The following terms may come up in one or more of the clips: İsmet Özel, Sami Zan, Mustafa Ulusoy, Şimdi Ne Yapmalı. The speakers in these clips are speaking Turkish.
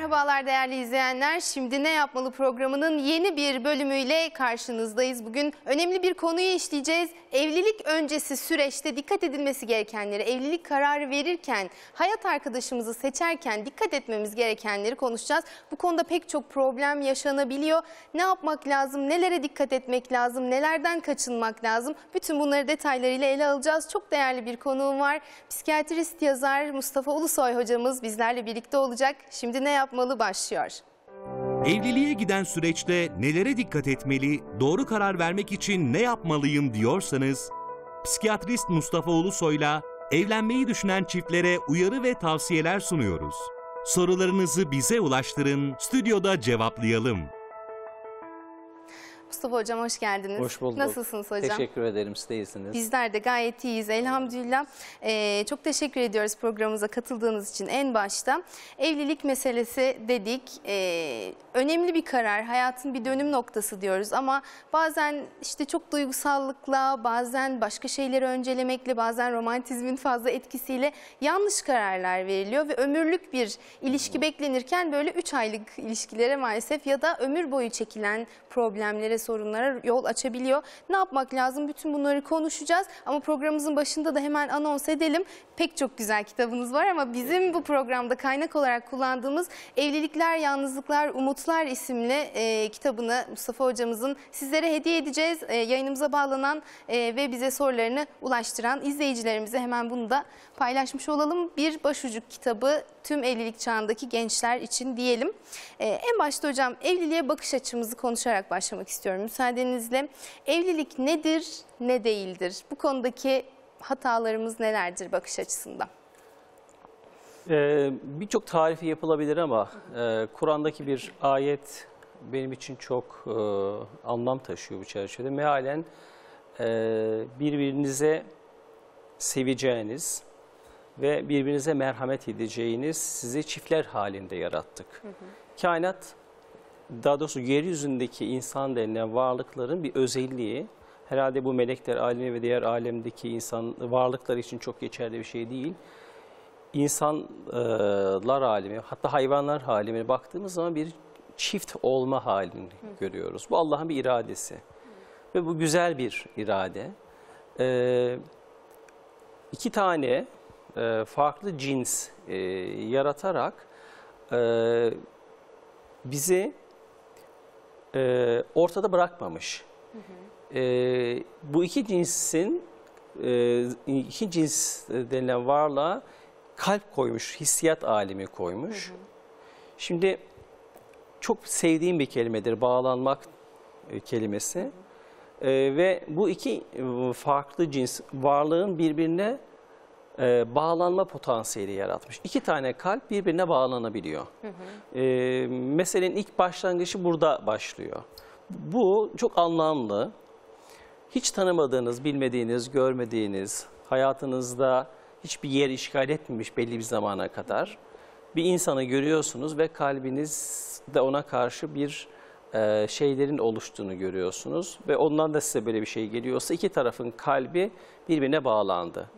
Merhabalar değerli izleyenler. Şimdi Ne Yapmalı programının yeni bir bölümüyle karşınızdayız. Bugün önemli bir konuyu işleyeceğiz. Evlilik öncesi süreçte dikkat edilmesi gerekenleri, evlilik kararı verirken, hayat arkadaşımızı seçerken dikkat etmemiz gerekenleri konuşacağız. Bu konuda pek çok problem yaşanabiliyor. Ne yapmak lazım, nelere dikkat etmek lazım, nelerden kaçınmak lazım? Bütün bunları detaylarıyla ele alacağız. Çok değerli bir konuğum var. Psikiyatrist, yazar Mustafa Ulusoy hocamız bizlerle birlikte olacak. Şimdi Ne Yapmalı başlıyor. Evliliğe giden süreçte nelere dikkat etmeli, doğru karar vermek için ne yapmalıyım diyorsanız, psikiyatrist Mustafa Ulusoy'la evlenmeyi düşünen çiftlere uyarı ve tavsiyeler sunuyoruz. Sorularınızı bize ulaştırın, stüdyoda cevaplayalım. Mustafa hocam hoş geldiniz. Hoş bulduk. Nasılsınız hocam? Teşekkür ederim. Siz de iyisiniz. Bizler de gayet iyiyiz elhamdülillah. Çok teşekkür ediyoruz programımıza katıldığınız için en başta. Evlilik meselesi dedik. Önemli bir karar, hayatın bir dönüm noktası diyoruz ama bazen işte çok duygusallıkla, bazen başka şeyleri öncelemekle, bazen romantizmin fazla etkisiyle yanlış kararlar veriliyor ve ömürlük bir ilişki beklenirken böyle 3 aylık ilişkilere maalesef ya da ömür boyu çekilen problemlere, sorunlara yol açabiliyor. Ne yapmak lazım? Bütün bunları konuşacağız ama programımızın başında da hemen anons edelim. Pek çok güzel kitabınız var ama bizim bu programda kaynak olarak kullandığımız Evlilikler, Yalnızlıklar, Umutlar isimli kitabını Mustafa hocamızın sizlere hediye edeceğiz. Yayınımıza bağlanan ve bize sorularını ulaştıran izleyicilerimize hemen bunu da paylaşmış olalım. Bir başucuk kitabı tüm evlilik çağındaki gençler için diyelim. En başta hocam evliliğe bakış açımızı konuşarak başlamak istiyorum müsaadenizle. Evlilik nedir, ne değildir? Bu konudaki hatalarımız nelerdir bakış açısından? Birçok tarifi yapılabilir ama Kur'an'daki bir ayet benim için çok anlam taşıyor bu çerçevede. Mealen birbirinize seveceğiniz ve birbirinize merhamet edeceğiniz sizi çiftler halinde yarattık. Hı hı. Kainat, daha doğrusu yeryüzündeki insan denilen varlıkların bir özelliği, herhalde bu melekler alemi ve diğer alemdeki insan varlıklar için çok geçerli bir şey değil. İnsanlar alemi, hatta hayvanlar alemine baktığımız zaman bir çift olma halini görüyoruz. Bu Allah'ın bir iradesi. Ve bu güzel bir irade. İki tane farklı cins yaratarak bizi ortada bırakmamış. Bu iki cinsin, iki cins denilen varlığa kalp koymuş, hissiyat alemi koymuş. Şimdi çok sevdiğim bir kelimedir, bağlanmak kelimesi. Ve bu iki farklı cins varlığın birbirine bağlanma potansiyeli yaratmış. İki tane kalp birbirine bağlanabiliyor. Meselenin ilk başlangıcı burada başlıyor. Bu çok anlamlı. Hiç tanımadığınız, bilmediğiniz, görmediğiniz, hayatınızda hiçbir yer işgal etmemiş belli bir zamana kadar bir insanı görüyorsunuz ve kalbiniz de ona karşı bir şeylerin oluştuğunu görüyorsunuz. Ve ondan da size böyle bir şey geliyorsa iki tarafın kalbi birbirine bağlandı.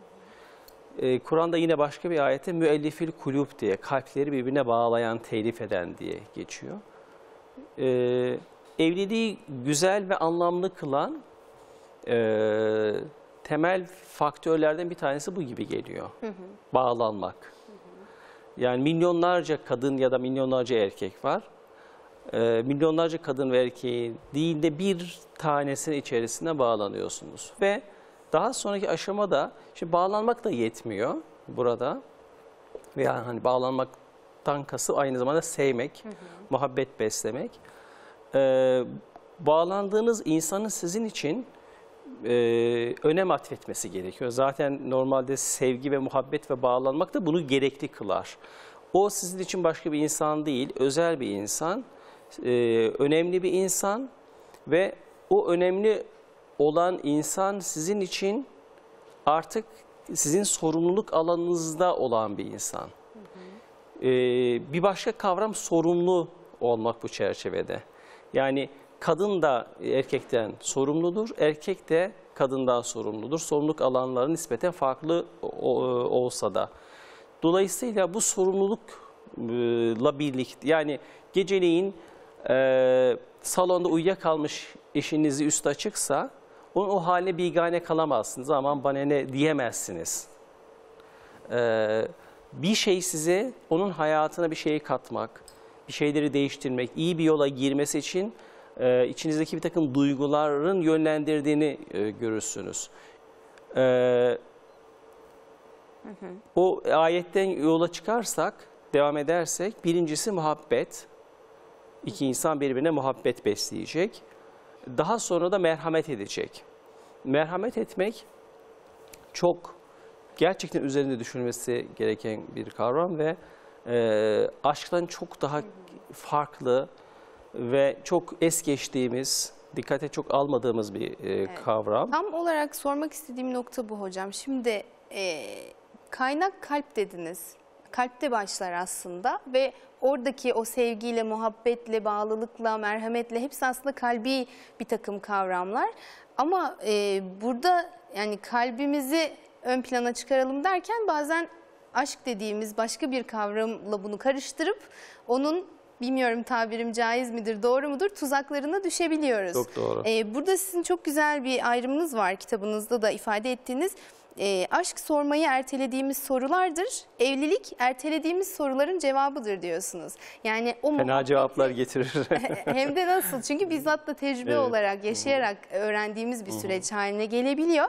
Kur'an'da yine başka bir ayette müellifil kulüp diye, kalpleri birbirine bağlayan, telif eden diye geçiyor. Evliliği güzel ve anlamlı kılan temel faktörlerden bir tanesi bu gibi geliyor. Bağlanmak. Yani milyonlarca kadın ya da milyonlarca erkek var. Milyonlarca kadın ve erkeğin değil de bir tanesinin içerisine bağlanıyorsunuz. Ve daha sonraki aşamada, şimdi bağlanmak da yetmiyor burada. Yani hani bağlanmaktan kasıt aynı zamanda sevmek, muhabbet beslemek. Bağlandığınız insanın sizin için önem atfetmesi gerekiyor. Zaten normalde sevgi ve muhabbet ve bağlanmak da bunu gerekli kılar. O sizin için başka bir insan değil, özel bir insan, önemli bir insan ve o önemli olan insan sizin için artık sizin sorumluluk alanınızda olan bir insan. Bir başka kavram sorumlu olmak bu çerçevede. Yani kadın da erkekten sorumludur, erkek de kadından sorumludur. Sorumluluk alanları nispeten farklı olsa da. Dolayısıyla bu sorumluluk la birlikte, yani geceleyin salonda uyuyakalmış eşinizi üstü açıksa onun o haline bigane kalamazsınız. Aman bana ne diyemezsiniz. Bir şey size, onun hayatına bir şey katmak, bir şeyleri değiştirmek, iyi bir yola girmesi için içinizdeki bir takım duyguların yönlendirdiğini görürsünüz. O ayetten yola çıkarsak, devam edersek, birincisi muhabbet. İki insan birbirine muhabbet besleyecek. Daha sonra da merhamet edecek. Merhamet etmek çok gerçekten üzerinde düşünmesi gereken bir kavram ve aşktan çok daha farklı ve çok es geçtiğimiz, dikkate çok almadığımız bir kavram. Tam olarak sormak istediğim nokta bu hocam. Şimdi kaynak kalp dediniz. Kalpte başlar aslında ve oradaki o sevgiyle, muhabbetle, bağlılıkla, merhametle hepsi aslında kalbi bir takım kavramlar. Ama burada yani kalbimizi ön plana çıkaralım derken bazen aşk dediğimiz başka bir kavramla bunu karıştırıp onun, bilmiyorum tabirim caiz midir, doğru mudur, tuzaklarına düşebiliyoruz. Çok doğru. Burada sizin çok güzel bir ayrımınız var, kitabınızda da ifade ettiğiniz. Aşk sormayı ertelediğimiz sorulardır, evlilik ertelediğimiz soruların cevabıdır diyorsunuz. Yani o fena cevaplar getirir. Hem de nasıl, çünkü bizzat da tecrübe olarak, yaşayarak öğrendiğimiz bir süreç haline gelebiliyor.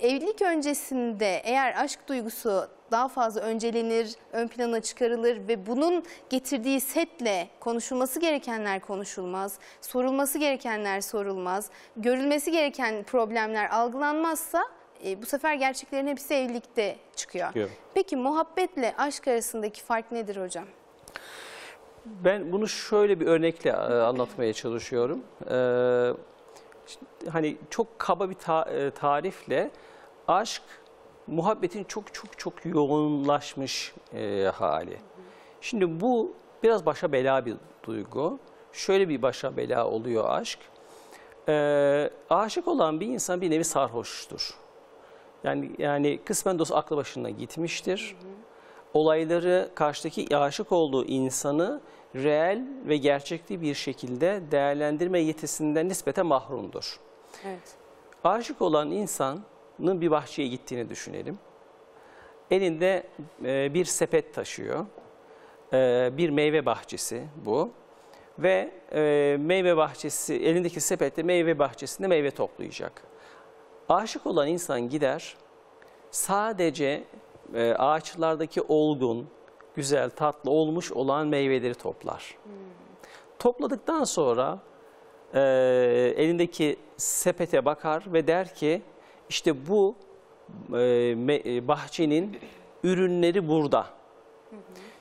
Evlilik öncesinde eğer aşk duygusu daha fazla öncelenir, ön plana çıkarılır ve bunun getirdiği setle konuşulması gerekenler konuşulmaz, sorulması gerekenler sorulmaz, görülmesi gereken problemler algılanmazsa bu sefer gerçeklerin hepsi evlilikte çıkıyor. Peki muhabbetle aşk arasındaki fark nedir hocam? Ben bunu şöyle bir örnekle anlatmaya çalışıyorum. Hani çok kaba bir tarifle aşk, muhabbetin çok yoğunlaşmış hali. Şimdi bu biraz başa bela bir duygu. Şöyle bir başa bela oluyor aşk. Aşık olan bir insan bir nevi sarhoştur. Yani kısmen dost aklı başına gitmiştir. Olayları, karşıdaki aşık olduğu insanı reel ve gerçekli bir şekilde değerlendirme yetisinden nispeten mahrumdur. Evet. Aşık olan insanın bir bahçeye gittiğini düşünelim. Elinde bir sepet taşıyor. Bir meyve bahçesi bu. Ve meyve bahçesi, elindeki sepette meyve bahçesinde meyve toplayacak. Aşık olan insan gider, sadece ağaçlardaki olgun, güzel, tatlı olmuş olan meyveleri toplar. Topladıktan sonra elindeki sepete bakar ve der ki işte bu bahçenin ürünleri burada.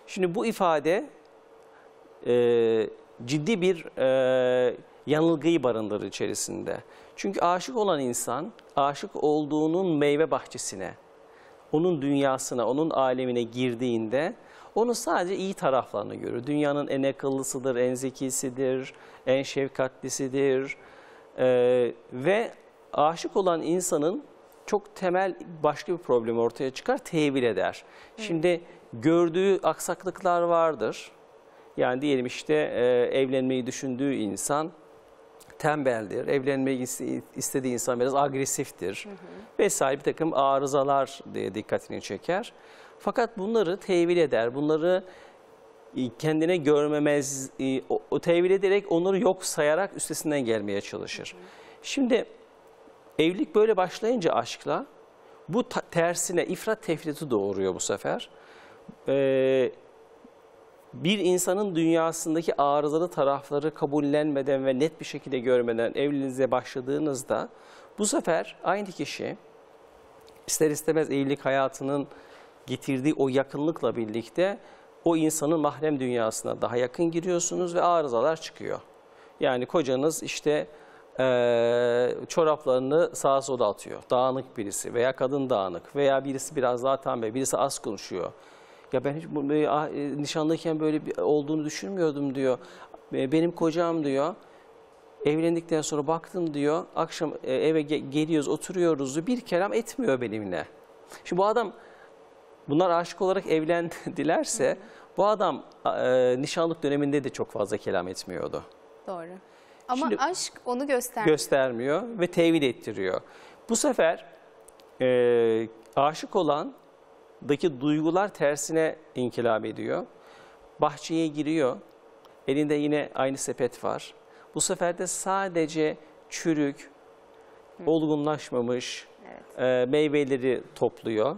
Şimdi bu ifade ciddi bir yanılgıyı barındırır içerisinde. Çünkü aşık olan insan aşık olduğunun meyve bahçesine, onun dünyasına, onun alemine girdiğinde onun sadece iyi taraflarını görür. Dünyanın en akıllısıdır, en zekisidir, en şefkatlisidir. Ve aşık olan insanın çok temel başka bir problemi ortaya çıkar, tevil eder. Şimdi gördüğü aksaklıklar vardır. Yani diyelim işte evlenmeyi düşündüğü insan tembeldir, evlenmeyi istediği insan biraz agresiftir vesaire, bir takım arızalar dikkatini çeker. Fakat bunları tevil eder, bunları kendine görmemez, tevil ederek onları yok sayarak üstesinden gelmeye çalışır. Şimdi evlilik böyle başlayınca aşkla bu tersine ifrat tefriti doğuruyor bu sefer. Bir insanın dünyasındaki arızalı tarafları kabullenmeden ve net bir şekilde görmeden evliliğinize başladığınızda bu sefer aynı kişi ister istemez evlilik hayatının getirdiği o yakınlıkla birlikte o insanın mahrem dünyasına daha yakın giriyorsunuz ve arızalar çıkıyor. Yani kocanız işte çoraplarını sağa sola atıyor, dağınık birisi veya kadın dağınık veya birisi biraz daha tembel, birisi az konuşuyor. Ya ben hiç nişanlıyken böyle olduğunu düşünmüyordum diyor. Benim kocam diyor, evlendikten sonra baktım diyor, akşam eve geliyoruz, oturuyoruz, bir kelam etmiyor benimle. Şimdi bu adam bunlar aşık olarak evlendilerse bu adam nişanlık döneminde de çok fazla kelam etmiyordu. Doğru. Ama şimdi, aşk onu göstermiyor. Göstermiyor ve tevil ettiriyor. Bu sefer aşık olandaki duygular tersine inkılap ediyor. Bahçeye giriyor. Elinde yine aynı sepet var. Bu sefer de sadece çürük, olgunlaşmamış meyveleri topluyor.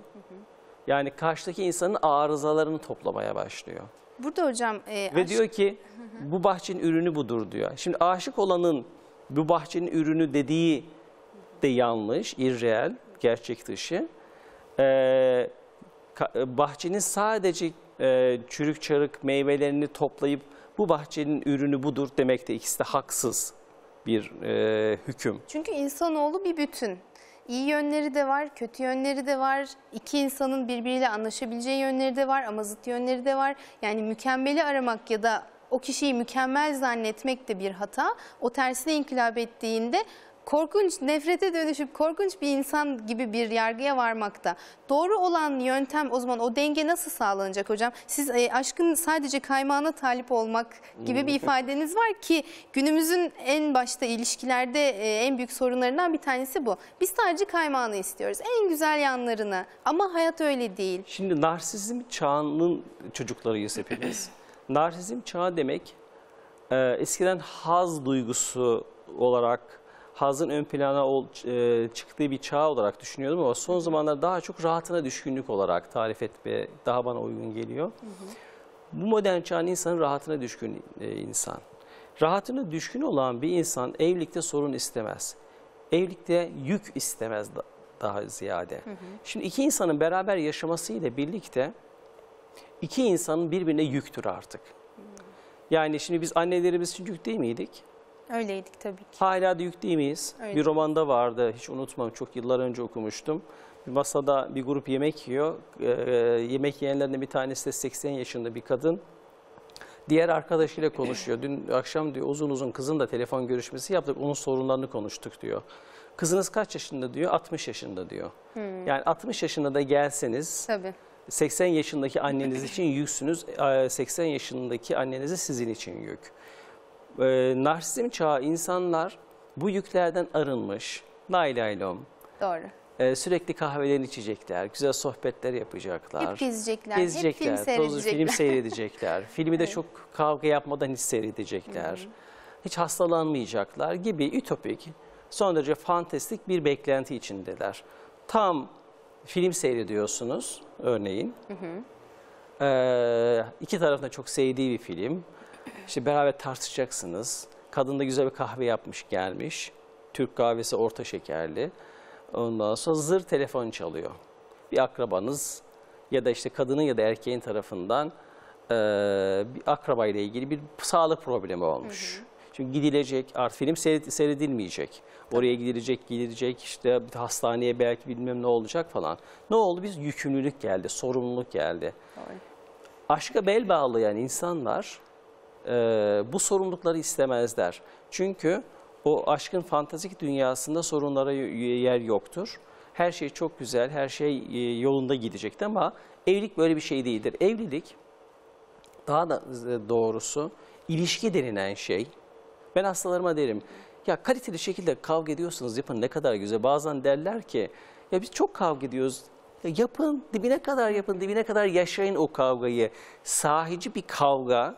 Yani karşıdaki insanın arızalarını toplamaya başlıyor. Burada hocam... Ve diyor ki bu bahçenin ürünü budur diyor. Şimdi aşık olanın bu bahçenin ürünü dediği de yanlış, irreal, gerçek dışı. Bahçenin sadece çürük çarık meyvelerini toplayıp bu bahçenin ürünü budur demek de ikisi de haksız bir hüküm. Çünkü insanoğlu bir bütün. İyi yönleri de var, kötü yönleri de var. İki insanın birbiriyle anlaşabileceği yönleri de var ama zıt yönleri de var. Yani mükemmeli aramak ya da o kişiyi mükemmel zannetmek de bir hata. O tersine inkılap ettiğinde korkunç, nefrete dönüşüp korkunç bir insan gibi bir yargıya varmakta. Doğru olan yöntem o zaman, o denge nasıl sağlanacak hocam? Siz aşkın sadece kaymağına talip olmak gibi bir ifadeniz var ki günümüzün en başta ilişkilerde en büyük sorunlarından bir tanesi bu. Biz sadece kaymağını istiyoruz, en güzel yanlarını, ama hayat öyle değil. Şimdi narsizm çağının çocuklarıyız hepimiz. Narsizm çağı demek eskiden haz duygusu olarak... Hazın ön plana çıktığı bir çağ olarak düşünüyordum ama son zamanlarda daha çok rahatına düşkünlük olarak tarif etme daha bana uygun geliyor. Bu modern çağın insanın rahatına düşkün insan. Rahatına düşkün olan bir insan evlilikte sorun istemez. Evlilikte yük istemez daha ziyade. Şimdi iki insanın beraber yaşamasıyla birlikte iki insanın birbirine yüktür artık. Yani şimdi biz annelerimiz için yük değil miydik? Öyleydik tabii ki. Hala da yük değil miyiz? Öyle. Bir romanda vardı, hiç unutmam, çok yıllar önce okumuştum. Bir masada bir grup yemek yiyor. Yemek yiyenlerden bir tanesi de 80 yaşında bir kadın. Diğer arkadaşıyla konuşuyor. Dün akşam diyor uzun uzun kızın da telefon görüşmesi yaptık, onun sorunlarını konuştuk diyor. Kızınız kaç yaşında diyor, 60 yaşında diyor. Yani 60 yaşında da gelseniz... Tabii. 80 yaşındaki anneniz için yüksünüz, 80 yaşındaki anneniz sizin için yük. Narsizm çağı insanlar bu yüklerden arınmış, naylaylom. Doğru. Sürekli kahvelerini içecekler, güzel sohbetler yapacaklar. Hep gezecekler, hep film seyredecekler. Filmi de çok kavga yapmadan hiç seyredecekler. Hiç hastalanmayacaklar gibi ütopik, son derece fantastik bir beklenti içindeler. Tam film seyrediyorsunuz örneğin. İki tarafında çok sevdiği bir film. İşte beraber tartışacaksınız. Kadın da güzel bir kahve yapmış gelmiş. Türk kahvesi orta şekerli. Ondan sonra zır telefon çalıyor. Bir akrabanız ya da işte kadının ya da erkeğin tarafından bir akrabayla ilgili bir sağlık problemi olmuş. Çünkü gidilecek, artık film seyredilmeyecek. Oraya gidilecek işte bir hastaneye belki bilmem ne olacak falan. Ne oldu? Biz yükümlülük geldi, sorumluluk geldi. Aşka bel bağlayan insanlar... bu sorumlulukları istemezler. Çünkü o aşkın fantastik dünyasında sorunlara yer yoktur. Her şey çok güzel, her şey yolunda gidecekti ama evlilik böyle bir şey değildir. Evlilik, daha da doğrusu ilişki denilen şey. Ben hastalarıma derim, ya kaliteli şekilde kavga ediyorsunuz, yapın ne kadar güzel. Bazen derler ki, ya biz çok kavga ediyoruz. Ya yapın, dibine kadar yapın, dibine kadar yaşayın o kavgayı. Sahici bir kavga...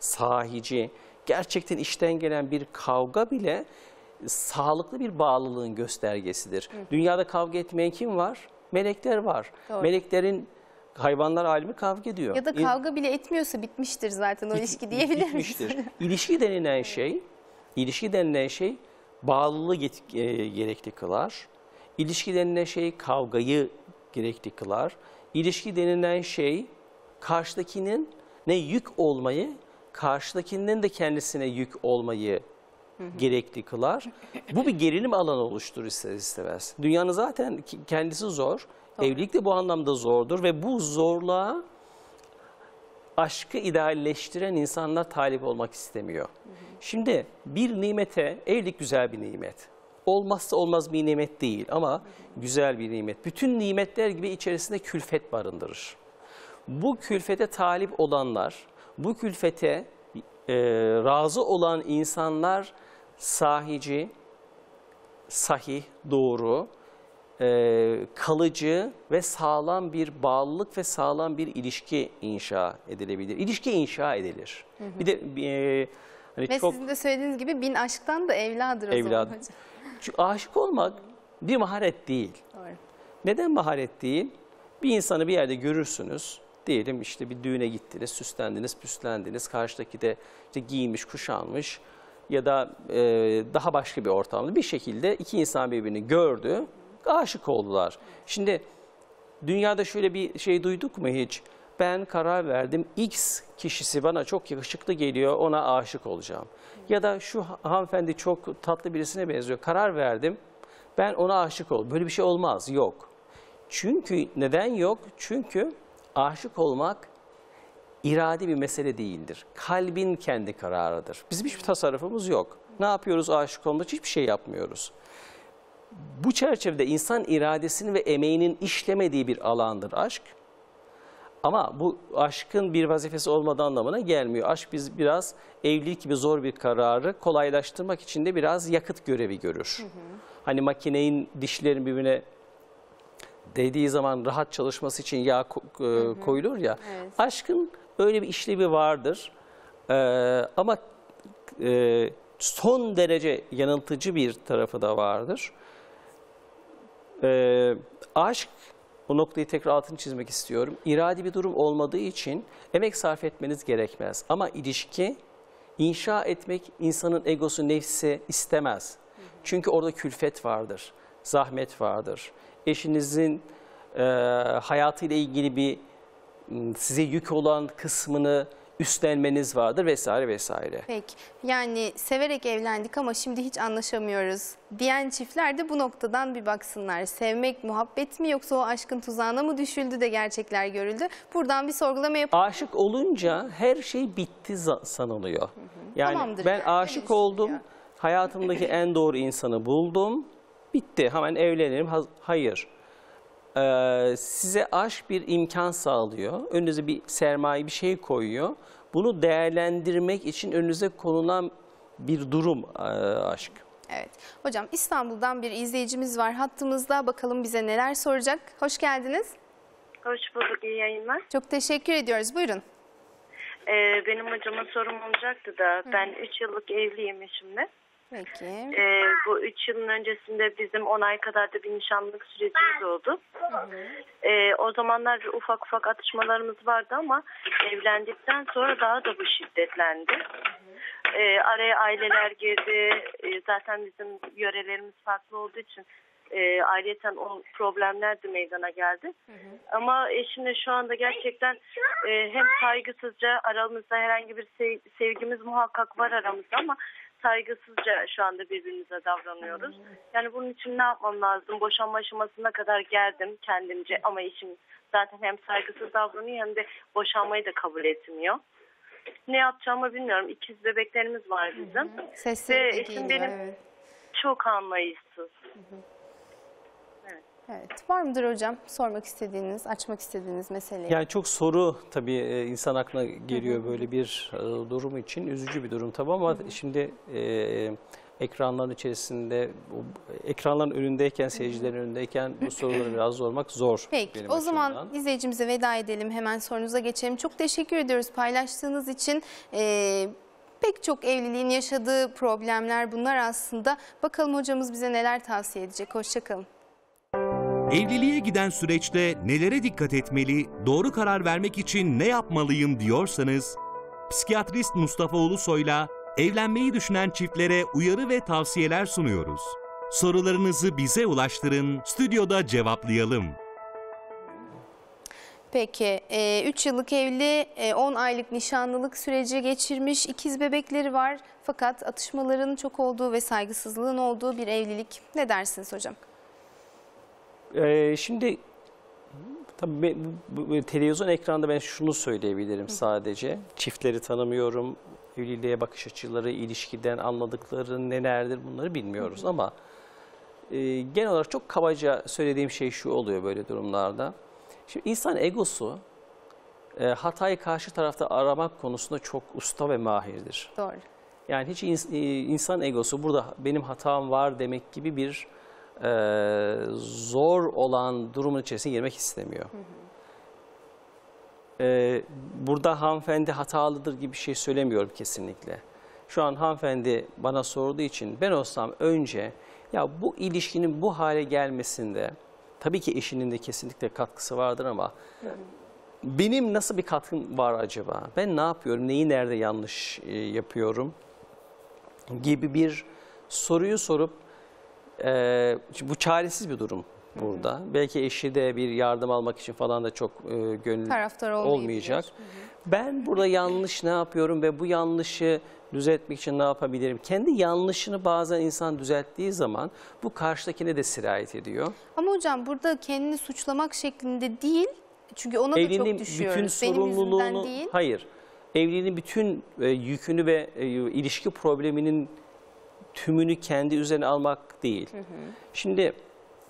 Sahici, gerçekten içten gelen bir kavga bile sağlıklı bir bağlılığın göstergesidir. Dünyada kavga etmeyen kim var? Melekler var. Doğru. Meleklerin hayvanlar alemi kavga ediyor. Ya da kavga bile etmiyorsa bitmiştir zaten o ilişki diyebilir miyiz? İlişki denilen şey bağlılığı gerekli kılar. İlişki denilen şey kavgayı gerekli kılar. İlişki denilen şey karşıdakinin ne yük olmayı, karşıdakinin de kendisine yük olmayı gerekli kılar. Bu bir gerilim alanı oluşturur ister istemez. Dünyanın zaten kendisi zor. Doğru. Evlilik de bu anlamda zordur ve bu zorluğa aşkı idealleştiren insanlar talip olmak istemiyor. Şimdi bir nimete, evlilik güzel bir nimet. olmazsa olmaz bir nimet değil ama güzel bir nimet. Bütün nimetler gibi içerisinde külfet barındırır. Bu külfete talip olanlar, bu külfete razı olan insanlar sahici, sahih, doğru, kalıcı ve sağlam bir bağlılık ve sağlam bir ilişki inşa edilebilir. İlişki inşa edilir. Hı hı. Bir de hani ve çok, sizin de söylediğiniz gibi bin aşktan da evladır o zaman hocam. Çünkü aşık olmak bir maharet değil. Doğru. Neden maharet değil? Bir insanı bir yerde görürsünüz. Diyelim işte bir düğüne gittiniz, süslendiniz, püslendiniz. Karşıdaki de işte giyinmiş, kuşanmış ya da daha başka bir ortamda bir şekilde iki insan birbirini gördü. Aşık oldular. Şimdi dünyada şöyle bir şey duyduk mu hiç? Ben karar verdim, X kişisi bana çok yakışıklı geliyor, ona aşık olacağım. Ya da şu hanımefendi çok tatlı birisine benziyor, karar verdim, ben ona aşık oldum. Böyle bir şey olmaz, yok. Çünkü neden yok? Çünkü aşık olmak iradi bir mesele değildir. Kalbin kendi kararıdır. Bizim hiçbir tasarrufumuz yok. Ne yapıyoruz aşık olmak için? Hiçbir şey yapmıyoruz. Bu çerçevede insan iradesinin ve emeğinin işlemediği bir alandır aşk. Ama bu aşkın bir vazifesi olmadığı anlamına gelmiyor. Aşk biz biraz evlilik gibi zor bir kararı kolaylaştırmak için de biraz yakıt görevi görür. Hı hı. Hani makinenin dişlerin birbirine değdiği zaman rahat çalışması için yağ koyulur ya. Evet. Aşkın öyle bir işlevi vardır. Ama son derece yanıltıcı bir tarafı da vardır. Aşk, bu noktayı tekrar altını çizmek istiyorum. İradi bir durum olmadığı için emek sarf etmeniz gerekmez. Ama ilişki inşa etmek insanın egosu, nefsi istemez. Çünkü orada külfet vardır, zahmet vardır. Eşinizin hayatıyla ilgili bir size yük olan kısmını üstlenmeniz vardır vesaire vesaire. Peki, yani severek evlendik ama şimdi hiç anlaşamıyoruz diyen çiftler de bu noktadan bir baksınlar. Sevmek muhabbet mi yoksa o aşkın tuzağına mı düşüldü de gerçekler görüldü? Buradan bir sorgulama yapalım. Aşık olunca her şey bitti sanılıyor. Hı hı. Yani tamamdır, ben aşık oldum, hayatımdaki en doğru insanı buldum, bitti, hemen evlenirim. Hayır. Size aşk bir imkan sağlıyor, önünüze bir sermaye, bir şey koyuyor. Bunu değerlendirmek için önünüze konulan bir durum aşk. Evet. Hocam İstanbul'dan bir izleyicimiz var hattımızda. Bakalım bize neler soracak. Hoş geldiniz. Hoş bulduk. İyi yayınlar. Çok teşekkür ediyoruz. Buyurun. Benim hocama sorum olacaktı da ben 3 yıllık evliyim eşimle. Peki. Bu 3 yılın öncesinde bizim 10 ay kadar da bir nişanlık sürecimiz oldu. O zamanlar ufak ufak atışmalarımız vardı ama evlendikten sonra daha da bu şiddetlendi. Araya aileler girdi. Zaten bizim yörelerimiz farklı olduğu için ayrıca o problemler de meydana geldi. Ama eşimle şu anda gerçekten hem saygısızca, aramızda herhangi bir sevgimiz muhakkak var aramızda ama saygısızca şu anda birbirimize davranıyoruz. Yani bunun için ne yapmam lazım? Boşanma aşamasına kadar geldim kendimce ama eşim zaten hem saygısız davranıyor hem de boşanmayı da kabul etmiyor. Ne yapacağımı bilmiyorum. İkiz bebeklerimiz var bizim. Sessiz ve eşim benim çok anlayışsız. Evet. Var mıdır hocam sormak istediğiniz, açmak istediğiniz mesele? Yani çok soru tabii insan aklına geliyor böyle bir durum için. Üzücü bir durum tabii ama şimdi ekranların içerisinde, ekranların önündeyken, seyircilerin önündeyken bu soruları biraz sormak zor. Peki benim o açımdan. Zaman izleyicimize veda edelim. Hemen sorunuza geçelim. Çok teşekkür ediyoruz paylaştığınız için. Pek çok evliliğin yaşadığı problemler bunlar aslında. Bakalım hocamız bize neler tavsiye edecek. Hoşçakalın. Evliliğe giden süreçte nelere dikkat etmeli, doğru karar vermek için ne yapmalıyım diyorsanız, psikiyatrist Mustafa Ulusoy'la evlenmeyi düşünen çiftlere uyarı ve tavsiyeler sunuyoruz. Sorularınızı bize ulaştırın, stüdyoda cevaplayalım. Peki, 3 yıllık evli, 10 aylık nişanlılık süreci geçirmiş, ikiz bebekleri var fakat atışmaların çok olduğu ve saygısızlığın olduğu bir evlilik. Ne dersiniz hocam? Şimdi tabii televizyon ekranda ben şunu söyleyebilirim sadece. Çiftleri tanımıyorum, evliliğe bakış açıları, ilişkiden anladıkları nelerdir bunları bilmiyoruz ama genel olarak çok kabaca söylediğim şey şu oluyor böyle durumlarda. Şimdi insan egosu hatayı karşı tarafta aramak konusunda çok usta ve mahirdir. Doğru. Yani hiç insan egosu burada benim hatam var demek gibi bir zor olan durumun içerisine girmek istemiyor. Hı hı. Burada hanımefendi hatalıdır gibi bir şey söylemiyorum kesinlikle. Şu an hanımefendi bana sorduğu için ben olsam önce ya bu ilişkinin bu hale gelmesinde tabii ki eşinin de kesinlikle katkısı vardır ama hı hı. Benim nasıl bir katkım var acaba? Ben ne yapıyorum? Neyi nerede yanlış yapıyorum? Gibi bir soruyu sorup bu çaresiz bir durum burada. Hı hı. Belki eşi de bir yardım almak için falan da çok gönül olmayacak. Hı hı. Ben burada yanlış ne yapıyorum ve bu yanlışı düzeltmek için ne yapabilirim? Kendi yanlışını bazen insan düzelttiği zaman bu karşıdakine de sirayet ediyor. Ama hocam burada kendini suçlamak şeklinde değil. Çünkü ona da çok düşüyoruz. Bütün sorumluluğunu, benim yüzümden değil. Hayır. Evliliğin bütün yükünü ve ilişki probleminin tümünü kendi üzerine almak değil. Hı hı. Şimdi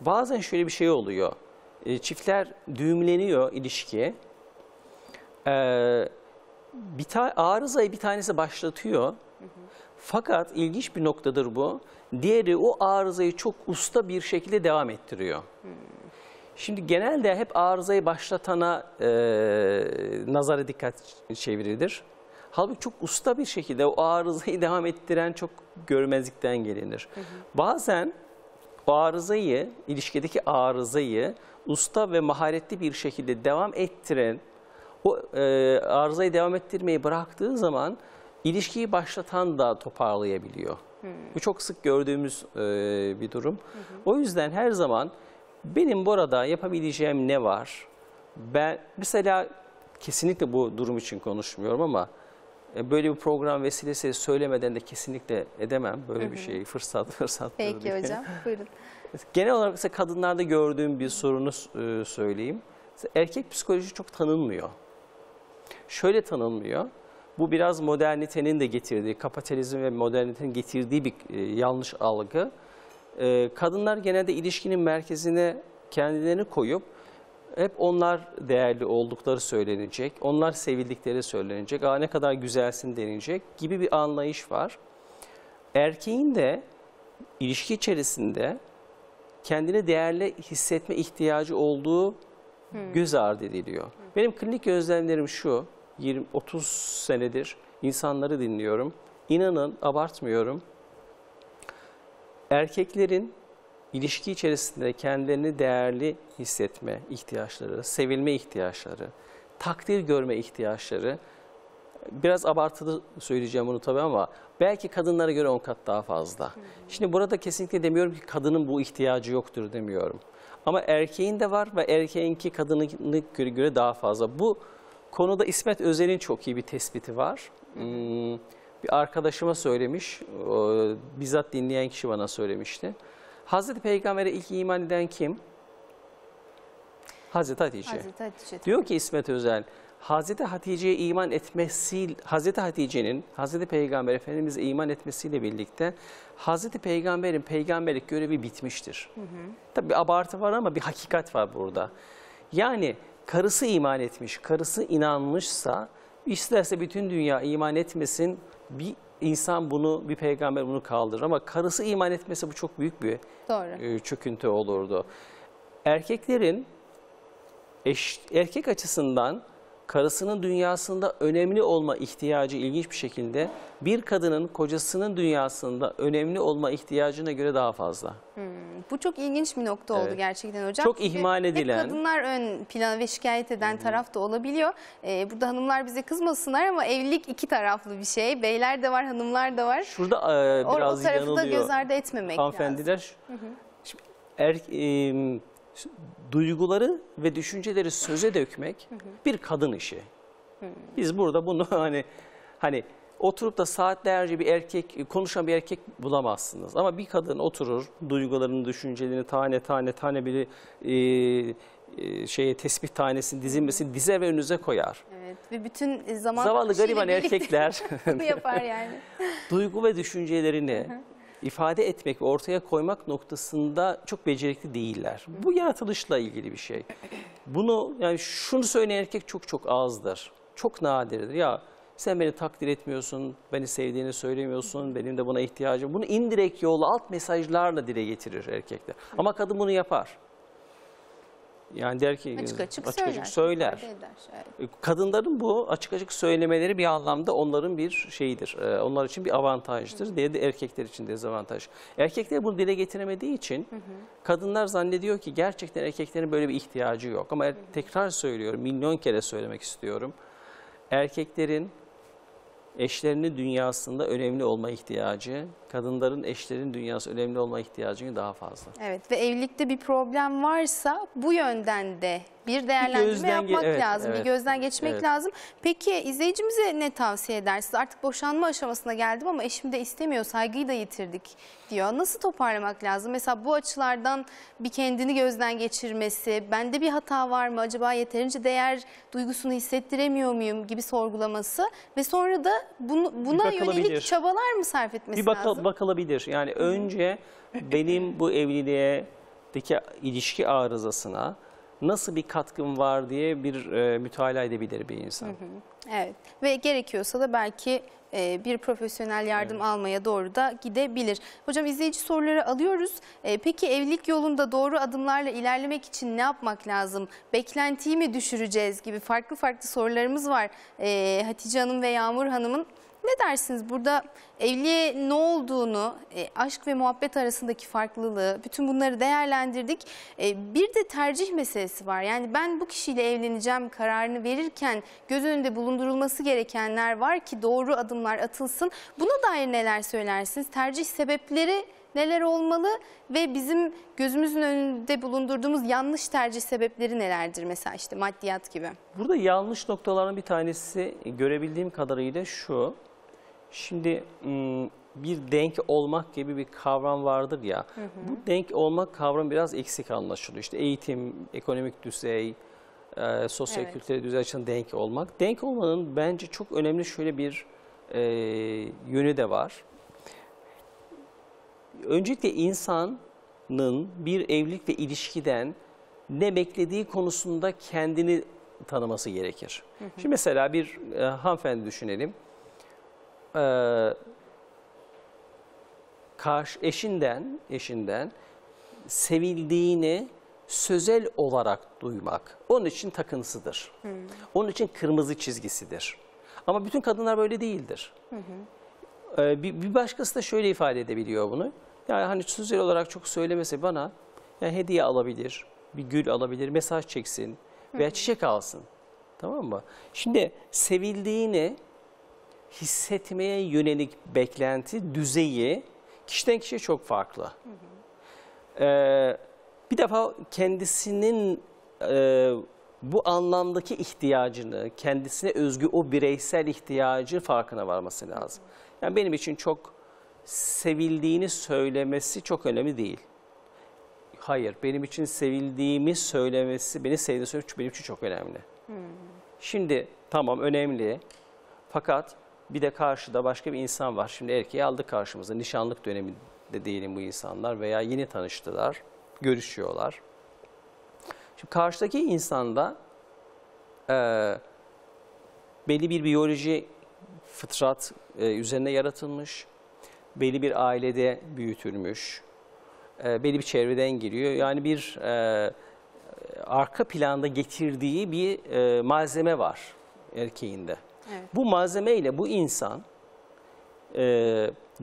bazen şöyle bir şey oluyor. Çiftler düğümleniyor ilişkiye. Arızayı bir tanesi başlatıyor. Hı hı. Fakat ilginç bir noktadır bu. Diğeri o arızayı çok usta bir şekilde devam ettiriyor. Hı. Şimdi genelde hep arızayı başlatana nazara dikkat çevrilir. Halbuki çok usta bir şekilde o arızayı devam ettiren çok görmezlikten gelinir. Hı hı. Bazen o arızayı, ilişkideki arızayı usta ve maharetli bir şekilde devam ettiren, o arızayı devam ettirmeyi bıraktığı zaman ilişkiyi başlatan da toparlayabiliyor. Hı. Bu çok sık gördüğümüz bir durum. Hı hı. O yüzden her zaman... Benim burada yapabileceğim ne var? Ben mesela kesinlikle bu durum için konuşmuyorum ama böyle bir program vesilesiyle söylemeden de kesinlikle edemem böyle bir şeyi. Fırsat. Peki diye. Hocam, buyurun. Genel olarak mesela kadınlarda gördüğüm bir sorunu söyleyeyim. Mesela erkek psikolojisi çok tanınmıyor. Şöyle tanınmıyor. Bu biraz modernitenin de getirdiği, kapitalizm ve modernitenin getirdiği bir yanlış algı. Kadınlar genelde ilişkinin merkezine kendilerini koyup hep onlar değerli oldukları söylenecek, onlar sevildikleri söylenecek, "Aa, ne kadar güzelsin" denilecek gibi bir anlayış var. Erkeğin de ilişki içerisinde kendini değerli hissetme ihtiyacı olduğu göz ardı ediliyor. Benim klinik gözlemlerim şu, 20-30 senedir insanları dinliyorum, inanın abartmıyorum. Erkeklerin ilişki içerisinde kendilerini değerli hissetme ihtiyaçları, sevilme ihtiyaçları, takdir görme ihtiyaçları, biraz abartılı söyleyeceğim bunu tabii ama belki kadınlara göre 10 kat daha fazla. Şimdi burada kesinlikle demiyorum ki kadının bu ihtiyacı yoktur demiyorum. Ama erkeğin de var ve erkeğinki kadınına göre daha fazla. Bu konuda İsmet Özel'in çok iyi bir tespiti var. Bir arkadaşıma söylemiş, bizzat dinleyen kişi bana söylemişti. Hazreti Peygamber'e ilk iman eden kim? Hazreti Hatice. Hazreti Hatice. Diyor ki İsmet Özel, Hazreti Hatice'ye iman etmesi, Hazreti Hatice'nin Hazreti Peygamber Efendimiz'e iman etmesiyle birlikte Hazreti Peygamber'in peygamberlik görevi bitmiştir. Hı hı. Tabii bir abartı var ama bir hakikat var burada. Yani karısı iman etmiş, karısı inanmışsa, isterse bütün dünya iman etmesin, bir insan bunu, bir peygamber bunu kaldırır ama karısı iman etmese bu çok büyük bir çöküntü olurdu. Erkeklerin erkek açısından karısının dünyasında önemli olma ihtiyacı ilginç bir şekilde bir kadının kocasının dünyasında önemli olma ihtiyacına göre daha fazla. Bu çok ilginç bir nokta oldu gerçekten hocam. Çok ihmal edilen. Kadınlar ön plana ve şikayet eden taraf da olabiliyor. Burada hanımlar bize kızmasınlar ama evlilik iki taraflı bir şey. Beyler de var, hanımlar da var. Şurada biraz yanılıyor. O tarafı da göz ardı etmemek lazım. Hanımefendiler, şimdi duyguları ve düşünceleri söze dökmek bir kadın işi. Biz burada bunu hani oturup da saatlerce bir erkek, konuşan bir erkek bulamazsınız. Ama bir kadın oturur, duygularını, düşüncelerini tane tane bir tesbih tanesini dizer ve önünüze koyar. Evet ve bütün zavallı gariban erkekler bunu yapar yani. Duygu ve düşüncelerini ifade etmek ve ortaya koymak noktasında çok becerikli değiller. Bu yaratılışla ilgili bir şey. Bunu, yani şunu söyleyen erkek çok azdır. Çok nadirdir. Ya sen beni takdir etmiyorsun, beni sevdiğini söylemiyorsun, benim de buna ihtiyacım. Bunu indirekt yolla, alt mesajlarla dile getirir erkekler. Ama kadın bunu yapar. Yani der ki açık açık söyler. Kadınların bu açık açık söylemeleri bir anlamda onların bir şeyidir. Onlar için bir avantajdır. Diğeri de erkekler için dezavantaj. Erkekler bunu dile getiremediği için kadınlar zannediyor ki gerçekten erkeklerin böyle bir ihtiyacı yok. Ama tekrar söylüyorum, milyon kere söylemek istiyorum. Erkeklerin eşlerinin dünyasında önemli olma ihtiyacı, kadınların eşlerinin dünyası önemli olma ihtiyacının daha fazla. Evet ve evlilikte bir problem varsa bu yönden de bir değerlendirme yapmak lazım, bir gözden geçmek lazım. Peki izleyicimize ne tavsiye edersiniz? Artık boşanma aşamasına geldim ama eşim de istemiyor, saygıyı da yitirdik diyor. Nasıl toparlamak lazım? Mesela bu açılardan bir kendini gözden geçirmesi, bende bir hata var mı, acaba yeterince değer duygusunu hissettiremiyor muyum gibi sorgulaması ve sonra da buna yönelik çabalar mı sarf etmesi lazım? Bakılabilir. Yani önce benim bu evliliğdeki ilişki arızasına nasıl bir katkım var diye bir mütalaa edebilir bir insan. Evet ve gerekiyorsa da belki bir profesyonel yardım almaya doğru da gidebilir. Hocam izleyici soruları alıyoruz. Peki evlilik yolunda doğru adımlarla ilerlemek için ne yapmak lazım? Beklentiyi mi düşüreceğiz gibi farklı sorularımız var. Hatice Hanım ve Yağmur Hanım'ın. Ne dersiniz burada evliliğe ne olduğunu, aşk ve muhabbet arasındaki farklılığı, bütün bunları değerlendirdik. Bir de tercih meselesi var. Yani ben bu kişiyle evleneceğim kararını verirken göz önünde bulundurulması gerekenler var ki doğru adımlar atılsın. Buna dair neler söylersiniz? Tercih sebepleri neler olmalı ve bizim gözümüzün önünde bulundurduğumuz yanlış tercih sebepleri nelerdir? Mesela işte maddiyat gibi. Burada yanlış noktaların bir tanesi görebildiğim kadarıyla şu. Şimdi bir denk olmak gibi bir kavram vardır ya, bu denk olmak kavramı biraz eksik anlaşılıyor. İşte eğitim, ekonomik düzey, sosyo-kültürel düzey açısından denk olmak. Denk olmanın bence çok önemli şöyle bir yönü de var. Öncelikle insanın bir evlilik ve ilişkiden ne beklediği konusunda kendini tanıması gerekir. Şimdi mesela bir hanımefendi düşünelim. Eşinden sevildiğini sözel olarak duymak onun için takıntısıdır. Onun için kırmızı çizgisidir. Ama bütün kadınlar böyle değildir. Bir başkası da şöyle ifade edebiliyor bunu. Yani hani sözel olarak çok söylemese bana yani hediye alabilir, bir gül alabilir, mesaj çeksin veya çiçek alsın. Tamam mı? Şimdi sevildiğini hissetmeye yönelik beklenti düzeyi kişiden kişiye çok farklı. Bir defa kendisinin bu anlamdaki ihtiyacını, kendisine özgü o bireysel ihtiyacı farkına varması lazım. Yani benim için çok sevildiğini söylemesi çok önemli değil. Hayır, benim için sevildiğimi söylemesi, beni sevdiğini söylemesi benim için çok önemli. Şimdi tamam önemli fakat bir de karşıda başka bir insan var. Şimdi erkeği aldık karşımıza. Nişanlık döneminde diyelim bu insanlar veya yeni tanıştılar, görüşüyorlar. Şimdi karşıdaki insanda belli bir biyoloji, fıtrat üzerine yaratılmış, belli bir ailede büyütülmüş, belli bir çevreden giriyor. Yani bir arka planda getirdiği bir malzeme var erkeğinde. Bu malzemeyle bu insan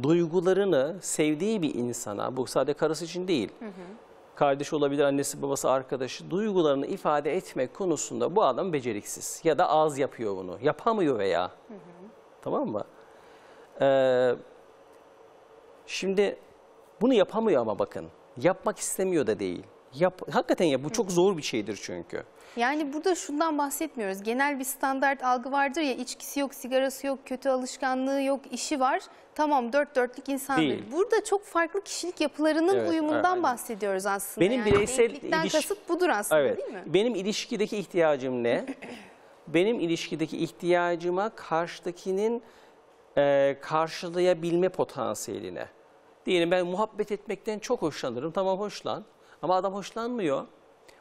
duygularını sevdiği bir insana, bu sadece karısı için değil, kardeşi olabilir, annesi, babası, arkadaşı, duygularını ifade etmek konusunda bu adam beceriksiz ya da az yapıyor bunu, yapamıyor veya. Tamam mı? Şimdi bunu yapamıyor ama bakın, yapmak istemiyor da değil. Hakikaten ya bu çok zor bir şeydir çünkü. Yani burada şundan bahsetmiyoruz. Genel bir standart algı vardır ya, içkisi yok, sigarası yok, kötü alışkanlığı yok, işi var. Tamam dört dörtlük insandır. Burada çok farklı kişilik yapılarının uyumundan bahsediyoruz aslında. Benim yani bireysel kasıt budur aslında değil mi? Benim ilişkideki ihtiyacım ne? Benim ilişkideki ihtiyacıma karşıdakinin karşılayabilme potansiyeline. Diyelim ben muhabbet etmekten çok hoşlanırım. Tamam, hoşlan. Ama adam hoşlanmıyor.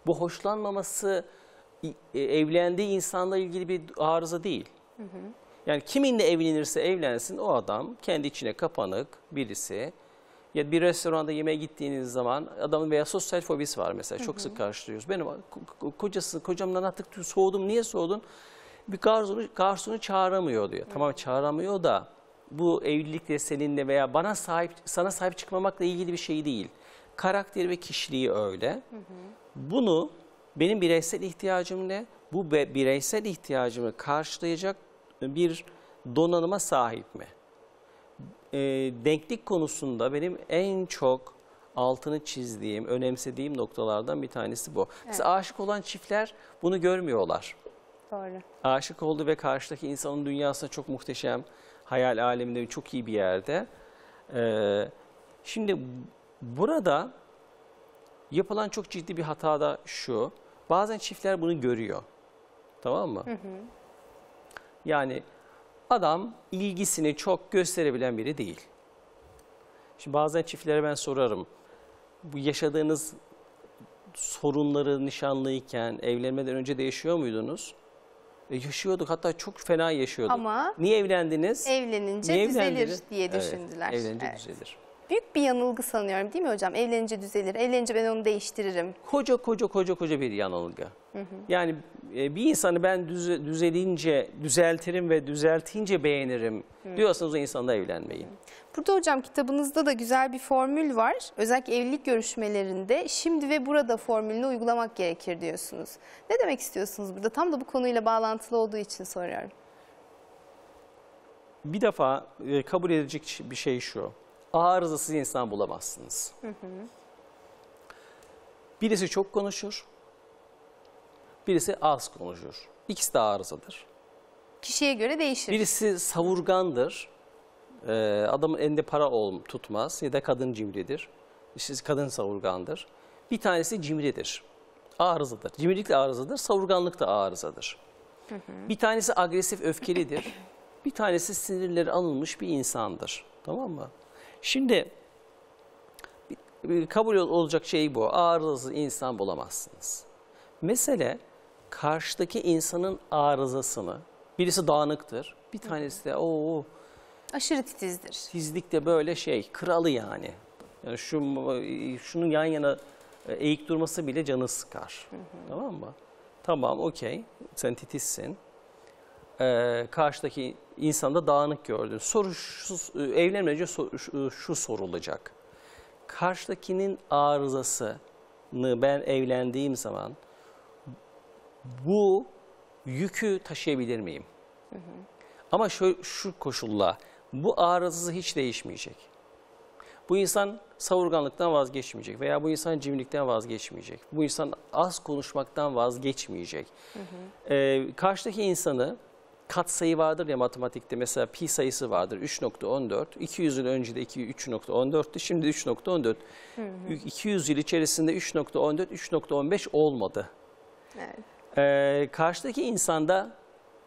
Bu hoşlanmaması evlendiği insanla ilgili bir arıza değil. Hı hı. Yani kiminle evlenirse evlensin o adam kendi içine kapanık birisi. Ya bir restoranda yemeğe gittiğiniz zaman adamın veya sosyal fobisi var mesela. Hı hı. Çok sık karşılıyoruz. Benim kocamdan artık soğudum. Niye soğudun? Bir garsonu çağıramıyor diyor. Hı. Tamam, çağıramıyor da bu evlilikle seninle veya sana sahip çıkmamakla ilgili bir şey değil. Karakteri ve kişiliği öyle. Hı hı. Bunu benim bireysel ihtiyacımla, bu bireysel ihtiyacımı karşılayacak bir donanıma sahip mi? Denklik konusunda benim en çok altını çizdiğim, önemsediğim noktalardan bir tanesi bu. Evet. Mesela aşık olan çiftler bunu görmüyorlar. Doğru. Aşık oldu ve karşıdaki insanın dünyasında çok muhteşem, hayal aleminde çok iyi bir yerde. Şimdi burada yapılan çok ciddi bir hata da şu. Bazen çiftler bunu görüyor. Tamam mı? Hı hı. Yani adam ilgisini çok gösterebilen biri değil. Şimdi bazen çiftlere ben sorarım. Bu yaşadığınız sorunları nişanlıyken, evlenmeden önce de yaşıyor muydunuz? Yaşıyorduk, hatta çok fena yaşıyorduk. Ama niye evlendiniz? Evlenince niye düzelir diye düşündüler. Evet, evlenince düzelir. Büyük bir yanılgı sanıyorum değil mi hocam? Evlenince düzelir, evlenince ben onu değiştiririm. Koca bir yanılgı. Hı hı. Yani bir insanı ben düzeltirim ve düzeltince beğenirim diyorsanız o insanla evlenmeyin. Burada hocam kitabınızda da güzel bir formül var. Özellikle evlilik görüşmelerinde şimdi ve burada formülünü uygulamak gerekir diyorsunuz. Ne demek istiyorsunuz burada? Tam da bu konuyla bağlantılı olduğu için soruyorum. Bir defa kabul edilecek bir şey şu. Arızasız insan bulamazsınız. Hı hı. Birisi çok konuşur, birisi az konuşur. İkisi de arızadır. Kişiye göre değişir. Birisi savurgandır, adamın elinde para tutmaz ya da kadın cimridir, kadın savurgandır. Bir tanesi cimridir, arızadır. Cimrilik de arızadır, savurganlık da arızadır. Hı hı. Bir tanesi agresif, öfkelidir, bir tanesi sinirleri alınmış bir insandır. Tamam mı? Şimdi kabul olacak şey bu. Arızasız insan bulamazsınız. Mesele karşıdaki insanın arızasını. Birisi dağınıktır. Bir tanesi de aşırı titizdir. Titizlik de böyle şey, kralı yani. Yani şunun yan yana eğik durması bile canı sıkar. Hı hı. Tamam mı? Tamam, okey. Sen titizsin. Karşıdaki insanda dağınık gördün. Soru şu, evlenmeden önce şu sorulacak. Karşıdakinin arızasını ben evlendiğim zaman bu yükü taşıyabilir miyim? Hı hı. Ama şu koşulla, bu arızası hiç değişmeyecek. Bu insan savurganlıktan vazgeçmeyecek veya bu insan cimrilikten vazgeçmeyecek. Bu insan az konuşmaktan vazgeçmeyecek. Hı hı. Karşıdaki insanı katsayı vardır ya matematikte, mesela pi sayısı vardır 3.14. 200 yıl önce de 3.14'tü, şimdi 3.14. 200 yıl içerisinde 3.14, 3.15 olmadı. Evet. Karşıdaki insanda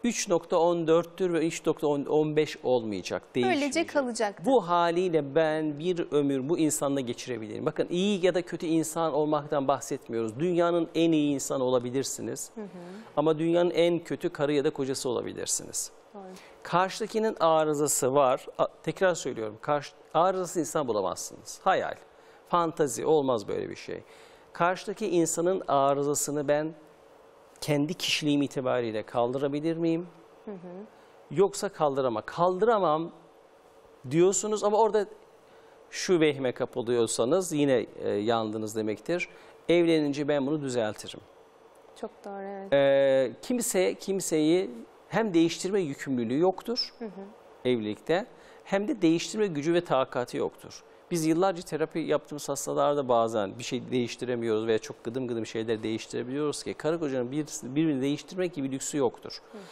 3.14'tür ve 3.15 olmayacak, değişmeyecek. Böylece kalacak. Bu haliyle ben bir ömür bu insanla geçirebilirim. Bakın, iyi ya da kötü insan olmaktan bahsetmiyoruz. Dünyanın en iyi insanı olabilirsiniz. Hı hı. Ama dünyanın en kötü karı ya da kocası olabilirsiniz. Doğru. Karşıdakinin arızası var. Tekrar söylüyorum. Arızasız insan bulamazsınız. Hayal, fantazi, olmaz böyle bir şey. Karşıdaki insanın arızasını ben kendi kişiliğim itibariyle kaldırabilir miyim? Hı hı. Yoksa kaldıramam diyorsunuz ama orada şu vehme kapılıyorsanız yine yandınız demektir. Evlenince ben bunu düzeltirim. Çok doğru, evet. Kimseyi hem değiştirme yükümlülüğü yoktur, hı hı, evlilikte, hem de değiştirme gücü ve takati yoktur. Biz yıllarca terapi yaptığımız hastalarda bazen bir şey değiştiremiyoruz veya çok gıdım gıdım şeyler değiştirebiliyoruz ki karı kocanın birbirini değiştirmek gibi lüksü yoktur. Hı hı.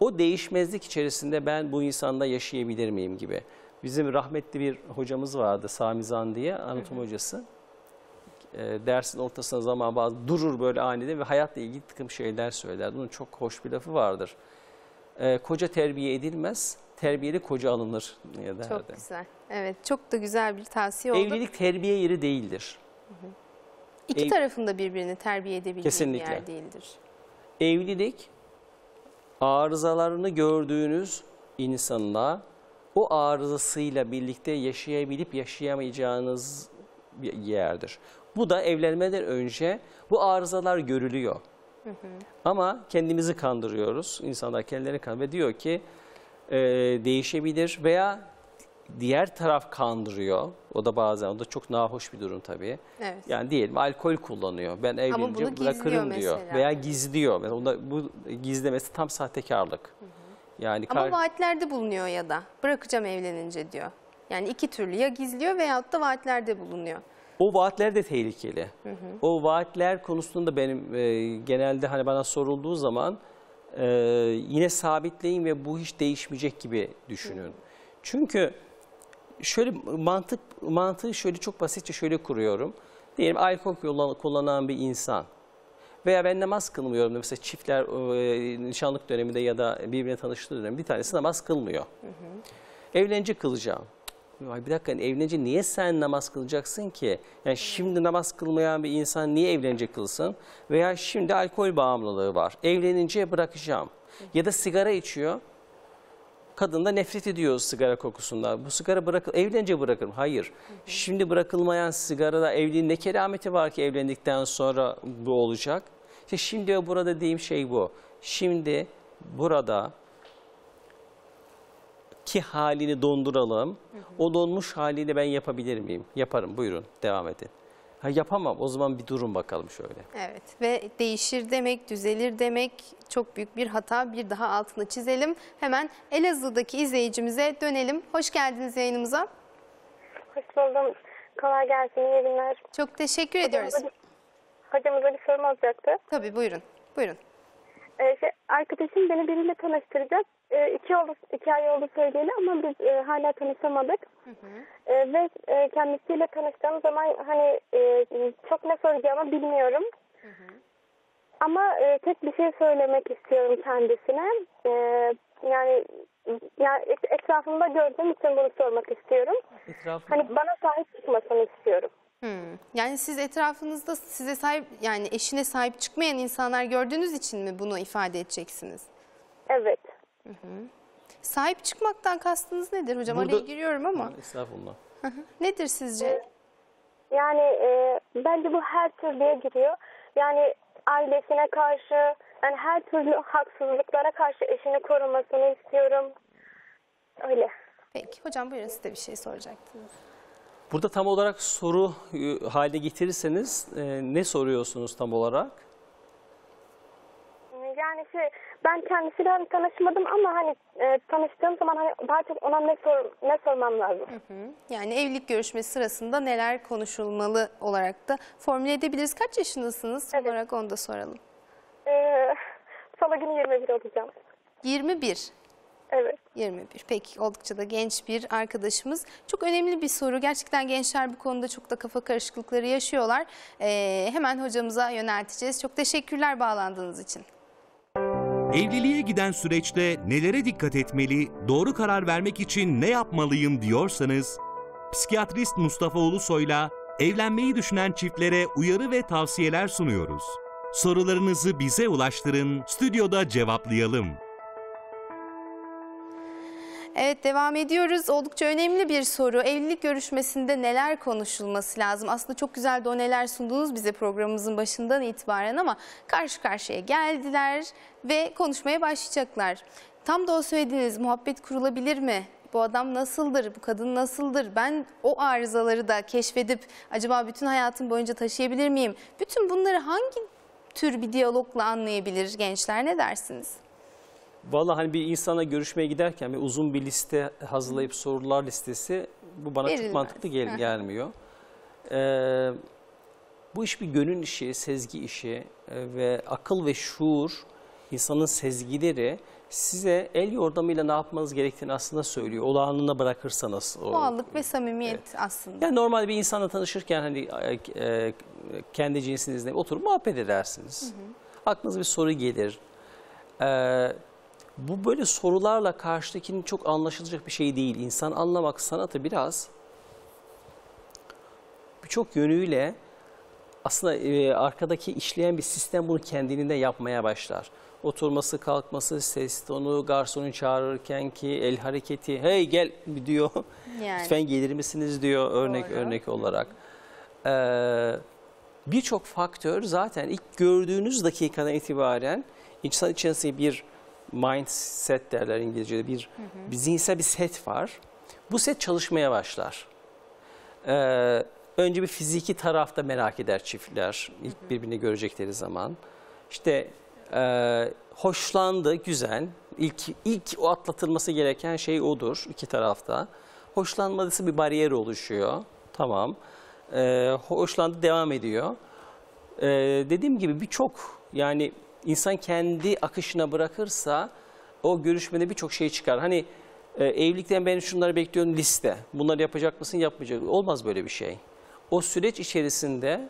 O değişmezlik içerisinde ben bu insanda yaşayabilir miyim gibi. Bizim rahmetli bir hocamız vardı, Sami Zan diye, anatomi hocası. Dersin ortasına zaman bazı durur böyle aniden ve hayatla ilgili takım şeyler söyler. Bunun çok hoş bir lafı vardır. Koca terbiye edilmez, terbiyeli koca alınır derdi. Çok güzel. Evet, çok da güzel bir tavsiye oldu. Evlilik terbiye yeri değildir. Hı hı. İki tarafın da birbirini terbiye edebildiği kesinlikle bir yer değildir. Evlilik, arızalarını gördüğünüz insanla o arızasıyla birlikte yaşayabilip yaşayamayacağınız bir yerdir. Bu da evlenmeden önce bu arızalar görülüyor. Hı hı. Ama kendimizi kandırıyoruz. İnsanlar kendilerini kandırıyor ve diyor ki değişebilir veya diğer taraf kandırıyor. O da bazen, o da çok nahoş bir durum tabii. Evet. Yani diyelim alkol kullanıyor. Ben evlenince bırakırım diyor. Mesela. Veya gizliyor. Mesela onda, bu gizlemesi tam sahtekarlık. Hı hı. Yani ama vaatlerde bulunuyor ya da bırakacağım evlenince diyor. Yani iki türlü, ya gizliyor veyahut da vaatlerde bulunuyor. O vaatler de tehlikeli. Hı hı. O vaatler konusunda benim genelde hani bana sorulduğu zaman yine sabitleyin ve bu hiç değişmeyecek gibi düşünün. Hı hı. Çünkü şöyle mantığı şöyle çok basitçe şöyle kuruyorum. Diyelim alkol kullanan bir insan veya ben namaz kılmıyorum. Mesela çiftler nişanlık döneminde ya da birbirine tanıştığı dönemde bir tanesi namaz kılmıyor. Hı hı. Evlenince kılacağım. Bir dakika, evlenince niye sen namaz kılacaksın ki? Yani şimdi namaz kılmayan bir insan niye evlenince kılsın? Veya şimdi alkol bağımlılığı var. Evlenince bırakacağım. Ya da sigara içiyor. Kadın da nefret ediyor sigara kokusundan. Bu sigara evlenince bırakırım. Hayır. Hı hı. Şimdi bırakılmayan sigarada evliliğin ne kerameti var ki evlendikten sonra bu olacak? İşte şimdi burada dediğim şey bu. Şimdi burada ki halini donduralım. Hı hı. O donmuş haliyle ben yapabilir miyim? Yaparım. Buyurun. Devam edin. Ha, yapamam. O zaman bir durun bakalım şöyle. Evet. Ve değişir demek, düzelir demek çok büyük bir hata. Bir daha altını çizelim. Hemen Elazığ'daki izleyicimize dönelim. Hoş geldiniz yayınımıza. Hoş buldum. Kolay gelsin. İyi günler. Çok teşekkür ediyoruz. Hocamıza bir sorum olacaktı. Tabii, buyurun. Buyurun. Arkadaşım beni biriyle tanıştıracak. 2 ay oldu söyleyeli ama biz hala tanışamadık. Hı hı. Ve kendisiyle tanıştığım zaman hani çok ne soracağımı bilmiyorum. Hı hı. Ama tek bir şey söylemek istiyorum kendisine. Yani etrafımda gördüğüm için bunu sormak istiyorum. Hani bana sahip çıkmasını istiyorum. Hmm. Yani siz etrafınızda size sahip, yani eşine sahip çıkmayan insanlar gördüğünüz için mi bunu ifade edeceksiniz? Evet. Hı hı. Sahip çıkmaktan kastınız nedir hocam? Burada... Araya giriyorum ama. Estağfurullah. Nedir sizce? Yani bence bu her türlüye giriyor. Yani ailesine karşı, yani her türlü haksızlıklara karşı eşini korumasını istiyorum. Öyle. Peki hocam, buyurun, siz de bir şey soracaktınız. Burada tam olarak soru haline getirirseniz ne soruyorsunuz tam olarak? Yani ben kendisiyle hani tanışmadım ama hani tanıştığım zaman hani daha çok ona ne sormam lazım? Hı hı. Yani evlilik görüşmesi sırasında neler konuşulmalı olarak da formüle edebiliriz. Kaç yaşındasınız? Evet. Olarak onu da soralım. Salı günü 21 olacağım. 21? Evet. 21. Peki, oldukça da genç bir arkadaşımız. Çok önemli bir soru. Gerçekten gençler bu konuda çok da kafa karışıklıkları yaşıyorlar. Hemen hocamıza yönelteceğiz. Çok teşekkürler bağlandığınız için. Evliliğe giden süreçte nelere dikkat etmeli, doğru karar vermek için ne yapmalıyım diyorsanız, psikiyatrist Mustafa Ulusoy'la evlenmeyi düşünen çiftlere uyarı ve tavsiyeler sunuyoruz. Sorularınızı bize ulaştırın, stüdyoda cevaplayalım. Evet, devam ediyoruz. Oldukça önemli bir soru. Evlilik görüşmesinde neler konuşulması lazım? Aslında çok güzel doneler sundunuz bize programımızın başından itibaren ama karşı karşıya geldiler ve konuşmaya başlayacaklar. Tam da o söylediğiniz muhabbet kurulabilir mi? Bu adam nasıldır? Bu kadın nasıldır? Ben o arızaları da keşfedip acaba bütün hayatım boyunca taşıyabilir miyim? Bütün bunları hangi tür bir diyalogla anlayabilir gençler? Ne dersiniz? Vallahi hani bir insana görüşmeye giderken bir uzun bir liste hazırlayıp sorular listesi, bu bana çok mantıklı gelmiyor. Bu iş bir gönül işi, sezgi işi ve akıl ve şuur, insanın sezgileri size el yordamıyla ne yapmanız gerektiğini aslında söylüyor. Olağanına bırakırsanız. Doğallık ve samimiyet aslında. Yani normal bir insanla tanışırken hani kendi cinsinizle oturup muhabbet edersiniz. Hı hı. Aklınıza bir soru gelir. Bu böyle sorularla karşıdakinin çok anlaşılacak bir şey değil. İnsan anlamak sanatı biraz birçok yönüyle aslında arkadaki işleyen bir sistem bunu kendiliğinden yapmaya başlar. Oturması, kalkması, ses tonu, garsonu çağırırken ki el hareketi, hey gel diyor, yani. Lütfen gelir misiniz diyor örnek olarak. Birçok faktör zaten ilk gördüğünüz dakikadan itibaren insan içerisinde bir mindset derler İngilizce'de, bir zihinsel bir set var. Bu set çalışmaya başlar. Önce bir fiziki tarafta merak eder çiftler ilk birbirini görecekleri zaman. İşte hoşlandı, güzel. İlk o atlatılması gereken şey odur iki tarafta. Hoşlanmadısı bir bariyer oluşuyor. Tamam. Hoşlandı devam ediyor. Dediğim gibi birçok yani insan kendi akışına bırakırsa o görüşmede birçok şey çıkar. Hani evlilikten ben şunları bekliyorum liste. Bunları yapacak mısın, yapmayacak mısın? Olmaz böyle bir şey. O süreç içerisinde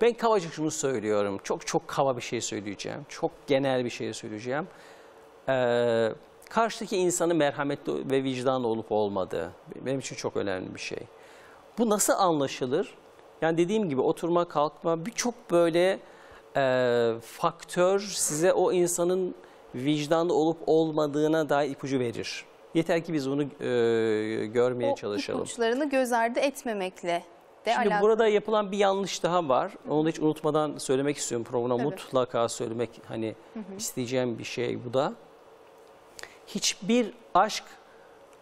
ben kabaca şunu söylüyorum. Çok kaba bir şey söyleyeceğim. Çok genel bir şey söyleyeceğim. Karşıdaki insanın merhametli ve vicdanlı olup olmadığı benim için çok önemli bir şey. Bu nasıl anlaşılır? Yani dediğim gibi oturma, kalkma birçok böyle faktör size o insanın vicdanlı olup olmadığına dair ipucu verir. Yeter ki biz bunu görmeye çalışalım. O ipuçlarını göz ardı etmemekle de alakalı. Şimdi burada yapılan bir yanlış daha var. Onu da hiç unutmadan söylemek istiyorum. Programda mutlaka söylemek hani isteyeceğim bir şey bu da. Hiçbir aşk,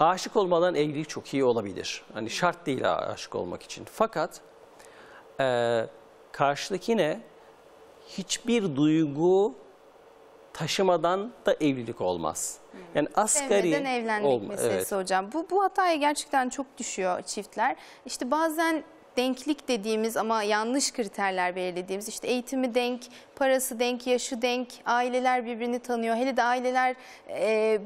aşık olmadan evlilik çok iyi olabilir. Hani şart değil aşık olmak için. Fakat karşıdakine hiçbir duygu taşımadan da evlilik olmaz. Yani asgari evlenmek meselesi hocam. Bu hataya gerçekten çok düşüyor çiftler. İşte bazen denklik dediğimiz ama yanlış kriterler belirlediğimiz, işte eğitimi denk, parası denk, yaşı denk, aileler birbirini tanıyor. Hele de aileler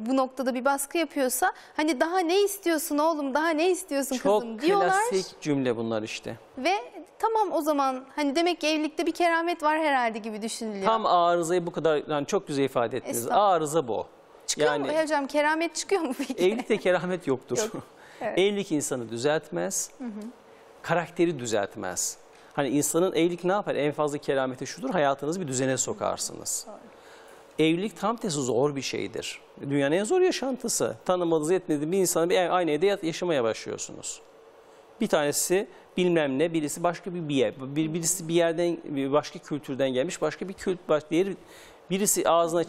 bu noktada bir baskı yapıyorsa hani daha ne istiyorsun oğlum, daha ne istiyorsun kızım diyorlar. Çok klasik cümle bunlar işte. Ve tamam o zaman hani demek ki evlilikte bir keramet var herhalde gibi düşünülüyor. Tam arızayı bu kadar yani çok güzel ifade ettiniz. Arıza bu. Çıkıyor yani, mu hocam keramet çıkıyor mu peki? Evlilikte keramet yoktur. Yok. Evet. Evlilik insanı düzeltmez. Karakteri düzeltmez. Hani insanın evlilik ne yapar? En fazla kerameti şudur, hayatınızı bir düzene sokarsınız. Doğru. Evlilik tam tersi zor bir şeydir. Dünyanın en zor yaşantısı. Tanımadığınız etmediğiniz bir insanla bir aynı evde yaşamaya başlıyorsunuz. Bir tanesi bilmem ne, birisi başka bir yer, birisi bir yerden, başka kültürden gelmiş, başka bir kült, birisi ağzına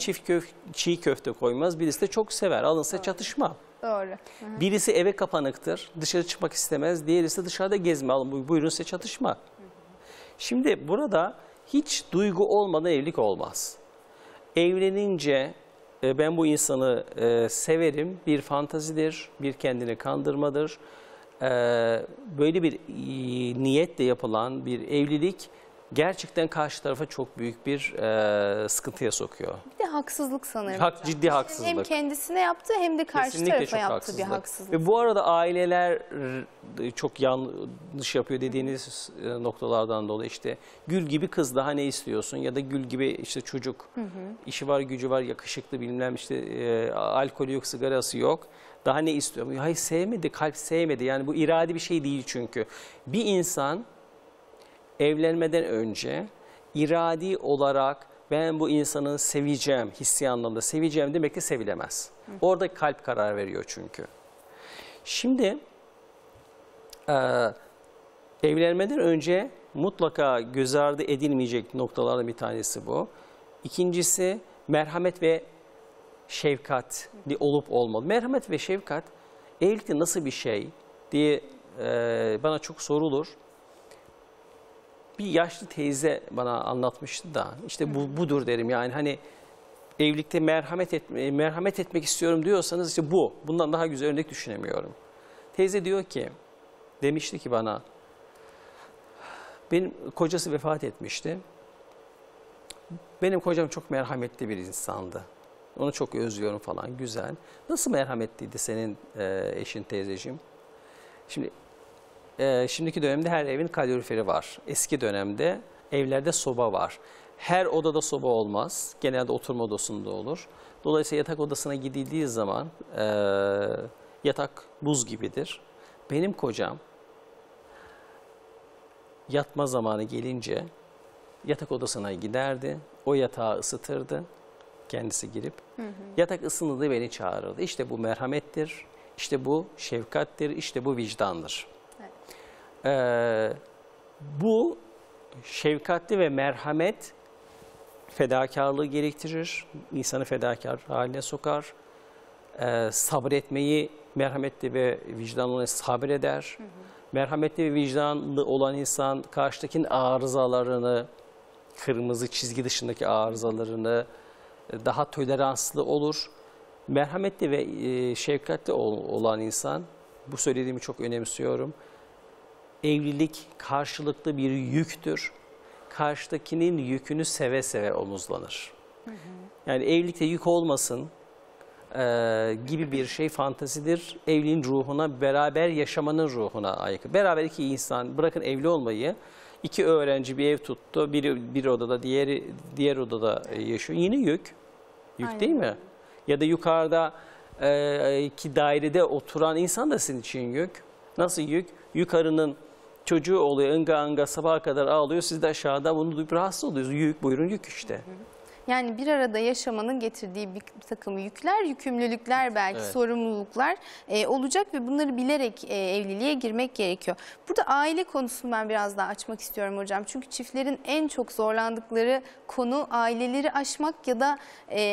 çiğ köfte koymaz, birisi de çok sever. Alınsa çatışma. Doğru. Birisi eve kapanıktır, dışarı çıkmak istemez, diğerisi dışarıda gezme, alın buyurun size çatışma. Şimdi burada hiç duygu olmadan evlilik olmaz. Evlenince ben bu insanı severim, bir fantazidir, bir kendini kandırmadır. Böyle bir niyetle yapılan bir evlilik gerçekten karşı tarafa çok büyük bir sıkıntıya sokuyor. Bir de haksızlık sanırım. Ciddi haksızlık. Hem kendisine yaptı hem de karşı tarafa yaptığı haksızlık. Bir haksızlık. Ve bu arada aileler çok yanlış yapıyor dediğiniz noktalardan dolayı işte gül gibi kız daha ne istiyorsun ya da gül gibi işte çocuk işi var gücü var yakışıklı bilmem işte alkolü yok sigarası yok. Daha ne istiyor? Hayır sevmedi, kalp sevmedi. Yani bu iradi bir şey değil çünkü. Bir insan evlenmeden önce iradi olarak ben bu insanı seveceğim, hissi anlamda seveceğim demek de sevilemez. Orada kalp karar veriyor çünkü. Şimdi evlenmeden önce mutlaka göz ardı edilmeyecek noktalardan bir tanesi bu. İkincisi merhamet ve şefkatli olup olmalı. Merhamet ve şefkat evlilikte nasıl bir şey diye bana çok sorulur. Bir yaşlı teyze bana anlatmıştı da işte bu budur derim yani hani evlilikte merhamet etmek istiyorum diyorsanız işte bu. Bundan daha güzel örnek düşünemiyorum. Teyze diyor ki demişti ki bana benim kocası vefat etmişti. Benim kocam çok merhametli bir insandı. Onu çok özlüyorum falan güzel. Nasıl merhametliydi senin eşin teyzeciğim? Şimdi şimdiki dönemde her evin kaloriferi var. Eski dönemde evlerde soba var. Her odada soba olmaz. Genelde oturma odasında olur. Dolayısıyla yatak odasına gidildiği zaman yatak buz gibidir. Benim kocam yatma zamanı gelince yatak odasına giderdi. O yatağı ısıtırdı. Kendisi girip. Hı hı. Yatak ısındığı beni çağırırdı. İşte bu merhamettir. İşte bu şefkattir. İşte bu vicdandır. Evet. Bu şefkatli ve merhamet fedakarlığı gerektirir. İnsanı fedakar haline sokar. Sabretmeyi merhametli ve vicdanlı olan sabreder. Hı hı. Merhametli ve vicdanlı olan insan karşıdakinin arızalarını, kırmızı çizgi dışındaki arızalarını daha toleranslı olur. Merhametli ve şefkatli olan insan, bu söylediğimi çok önemsiyorum. Evlilik karşılıklı bir yüktür. Karşıdakinin yükünü seve seve omuzlanır. Hı hı. Yani evlilikte yük olmasın gibi bir şey fantazidir. Evliliğin ruhuna, beraber yaşamanın ruhuna aykırı. Beraber iki insan, bırakın evli olmayı, iki öğrenci bir ev tuttu. Biri bir odada, diğer odada yaşıyor. Yine yük. Yük Aynen. değil mi? Ya da yukarıda ki dairede oturan insan da sizin için yük. Nasıl yük? Yukarının çocuğu oluyor, ınga ınga sabaha kadar ağlıyor. Siz de aşağıda bunu duyup rahatsız oluyorsunuz. Yük, buyurun yük işte. Hı hı. Yani bir arada yaşamanın getirdiği bir takım yükler, yükümlülükler belki evet. sorumluluklar olacak ve bunları bilerek evliliğe girmek gerekiyor. Burada aile konusunu ben biraz daha açmak istiyorum hocam. Çünkü çiftlerin en çok zorlandıkları konu aileleri aşmak ya da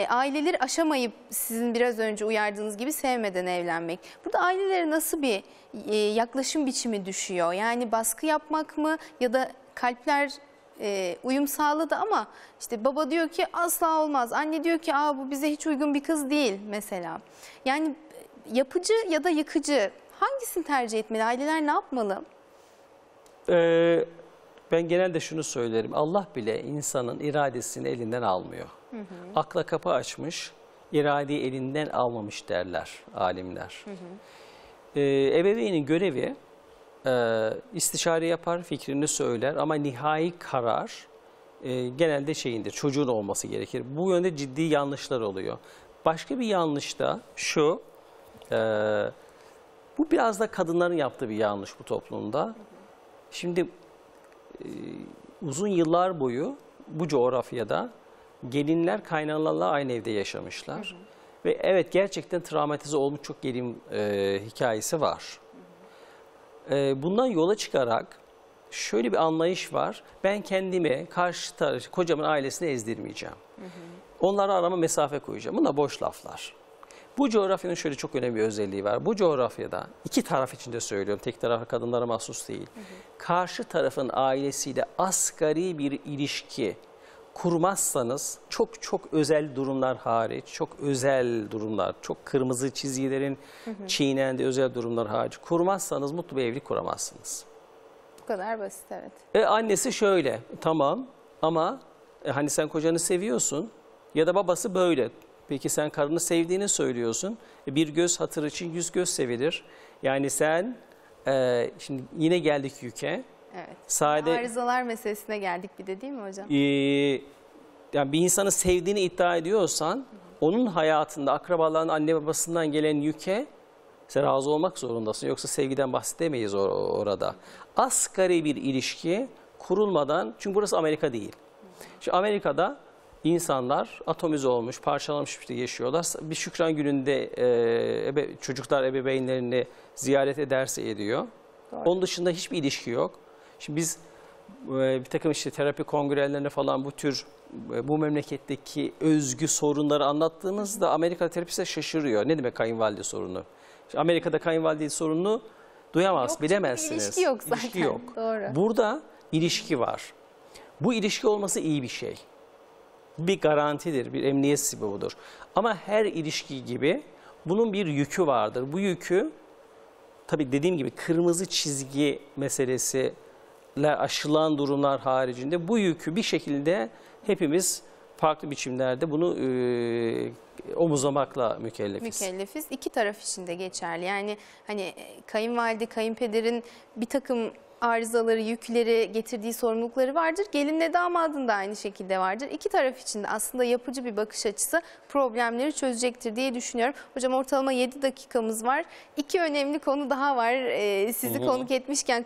aileleri aşamayıp sizin biraz önce uyardığınız gibi sevmeden evlenmek. Burada ailelere nasıl bir yaklaşım biçimi düşüyor? Yani baskı yapmak mı ya da kalpler... uyum sağladı ama işte baba diyor ki asla olmaz. Anne diyor ki bu bize hiç uygun bir kız değil mesela. Yani yapıcı ya da yıkıcı, hangisini tercih etmeli? Aileler ne yapmalı? Ben genelde şunu söylerim. Allah bile insanın iradesini elinden almıyor. Hı hı. Akla kapı açmış, iradeyi elinden almamış derler alimler. Hı hı. Ebeveynin görevi... istişare yapar, fikrini söyler ama nihai karar genelde şeyindir, çocuğun olması gerekir. Bu yönde ciddi yanlışlar oluyor. Başka bir yanlış da şu, bu biraz da kadınların yaptığı bir yanlış bu toplumda. Şimdi uzun yıllar boyu bu coğrafyada gelinler kaynanalarla aynı evde yaşamışlar. Hı hı. Ve evet, gerçekten travmatize olmuş çok gelin hikayesi var. Bundan yola çıkarak şöyle bir anlayış var. Ben kendimi karşı tarafı, kocamın ailesini ezdirmeyeceğim. Hı hı. Onlara arama mesafe koyacağım. Bunlar boş laflar. Bu coğrafyanın şöyle çok önemli bir özelliği var. Bu coğrafyada iki taraf için de söylüyorum. Tek tarafı kadınlara mahsus değil. Hı hı. Karşı tarafın ailesiyle asgari bir ilişki kurmazsanız, çok özel durumlar hariç, çok özel durumlar, çok kırmızı çizgilerin hı hı. çiğnendiği özel durumlar hariç kurmazsanız mutlu bir evlilik kuramazsınız. Bu kadar basit, evet. Annesi şöyle, tamam ama hani sen kocanı seviyorsun, ya da babası böyle. Peki sen karını sevdiğini söylüyorsun. Bir göz hatır için 100 göz sevilir. Yani sen, şimdi yine geldik yüke. Evet. Arızalar meselesine geldik bir de, değil mi hocam? Yani bir insanı sevdiğini iddia ediyorsan, hı hı. onun hayatında akrabaların, anne babasından gelen yüke sen razı olmak zorundasın. Yoksa sevgiden bahsedemeyiz orada. Hı hı. Asgari bir ilişki kurulmadan, çünkü burası Amerika değil. Hı hı. Şimdi Amerika'da insanlar atomize olmuş, parçalanmış bir yaşıyorlar. Bir şükran gününde çocuklar ebeveynlerini ziyaret ederse ediyor. Doğru. Onun dışında hiçbir ilişki yok. Şimdi biz bir takım işte terapi kongrelerine falan bu tür bu memleketteki özgü sorunları anlattığımızda Amerika terapistler şaşırıyor. Ne demek kayınvalide sorunu? Şimdi Amerika'da kayınvalide sorununu duyamaz, yok, bilemezsiniz. İlişki yok zaten. İlişki yok. Doğru. Burada ilişki var. Bu ilişki olması iyi bir şey. Bir garantidir, bir emniyet sebebidir. Ama her ilişki gibi bunun bir yükü vardır. Bu yükü tabii dediğim gibi kırmızı çizgi meselesi aşılan durumlar haricinde bu yükü bir şekilde hepimiz farklı biçimlerde bunu omuzlamakla mükellefiz. Mükellefiz. İki taraf için de geçerli. Yani hani kayınvalide, kayınpederin bir takım arızaları, yükleri, getirdiği sorumlulukları vardır. Gelinle damadın da aynı şekilde vardır. İki taraf için de aslında yapıcı bir bakış açısı problemleri çözecektir diye düşünüyorum. Hocam ortalama 7 dakikamız var. İki önemli konu daha var. Sizi konuk etmişken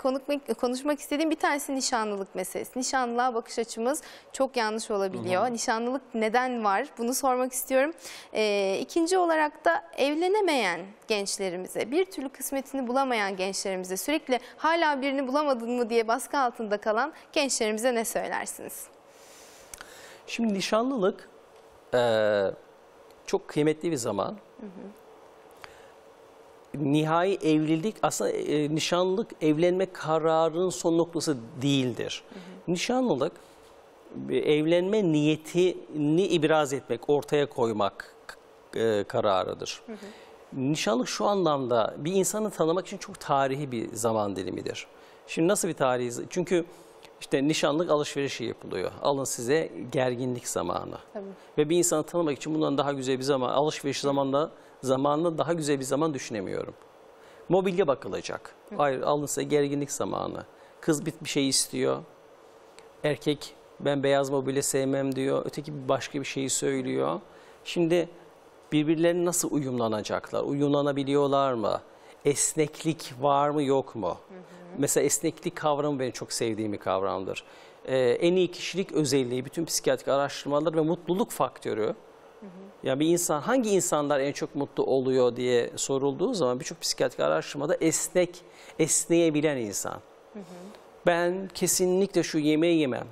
konuşmak istediğim bir tanesi nişanlılık meselesi. Nişanlılığa bakış açımız çok yanlış olabiliyor. Nişanlılık neden var? Bunu sormak istiyorum. İkinci olarak da evlenemeyen gençlerimize, bir türlü kısmetini bulamayan gençlerimize, sürekli hala birini bulamadın mı diye baskı altında kalan gençlerimize ne söylersiniz? Şimdi nişanlılık çok kıymetli bir zaman. Nihai evlilik aslında nişanlılık evlenme kararının son noktası değildir. Nişanlılık evlenme niyetini ibraz etmek, ortaya koymak kararıdır. Nişanlık şu anlamda bir insanı tanımak için çok tarihi bir zaman dilimidir. Şimdi nasıl bir tarihi? Çünkü işte nişanlık alışverişi yapılıyor. Alın size gerginlik zamanı. Ve bir insanı tanımak için bundan daha güzel bir zaman, alışveriş zamanında daha güzel bir zaman düşünemiyorum. Mobilya bakılacak. Hayır, alın size gerginlik zamanı. Kız bir şey istiyor. Erkek ben beyaz mobilya sevmem diyor. Öteki başka bir şeyi söylüyor. Şimdi birbirlerine nasıl uyumlanacaklar? Uyumlanabiliyorlar mı? Esneklik var mı yok mu? Mesela esneklik kavramı benim çok sevdiğim bir kavramdır. En iyi kişilik özelliği, bütün psikiyatrik araştırmalar ve mutluluk faktörü. Yani bir insan, hangi insanlar en çok mutlu oluyor diye sorulduğu zaman birçok psikiyatrik araştırmada esneyebilen insan. Ben kesinlikle şu yemeği yemem.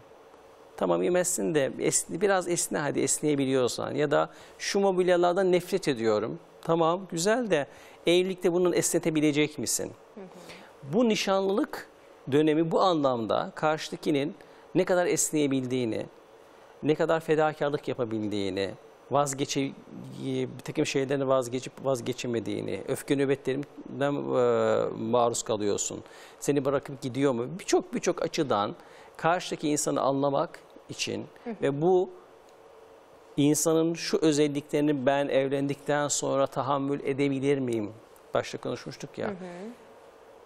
Tamam yemezsin de biraz esne, hadi esneyebiliyorsan, ya da şu mobilyalardan nefret ediyorum. Tamam güzel de evlilikte bunu esnetebilecek misin? Bu nişanlılık dönemi bu anlamda karşıdakinin ne kadar esneyebildiğini, ne kadar fedakarlık yapabildiğini, bir takım şeylerden vazgeçemediğini, öfke nöbetlerinden maruz kalıyorsun, seni bırakıp gidiyor mu? Birçok açıdan karşıdaki insanı anlamak için ve bu insanın şu özelliklerini ben evlendikten sonra tahammül edebilir miyim? Başta konuşmuştuk ya.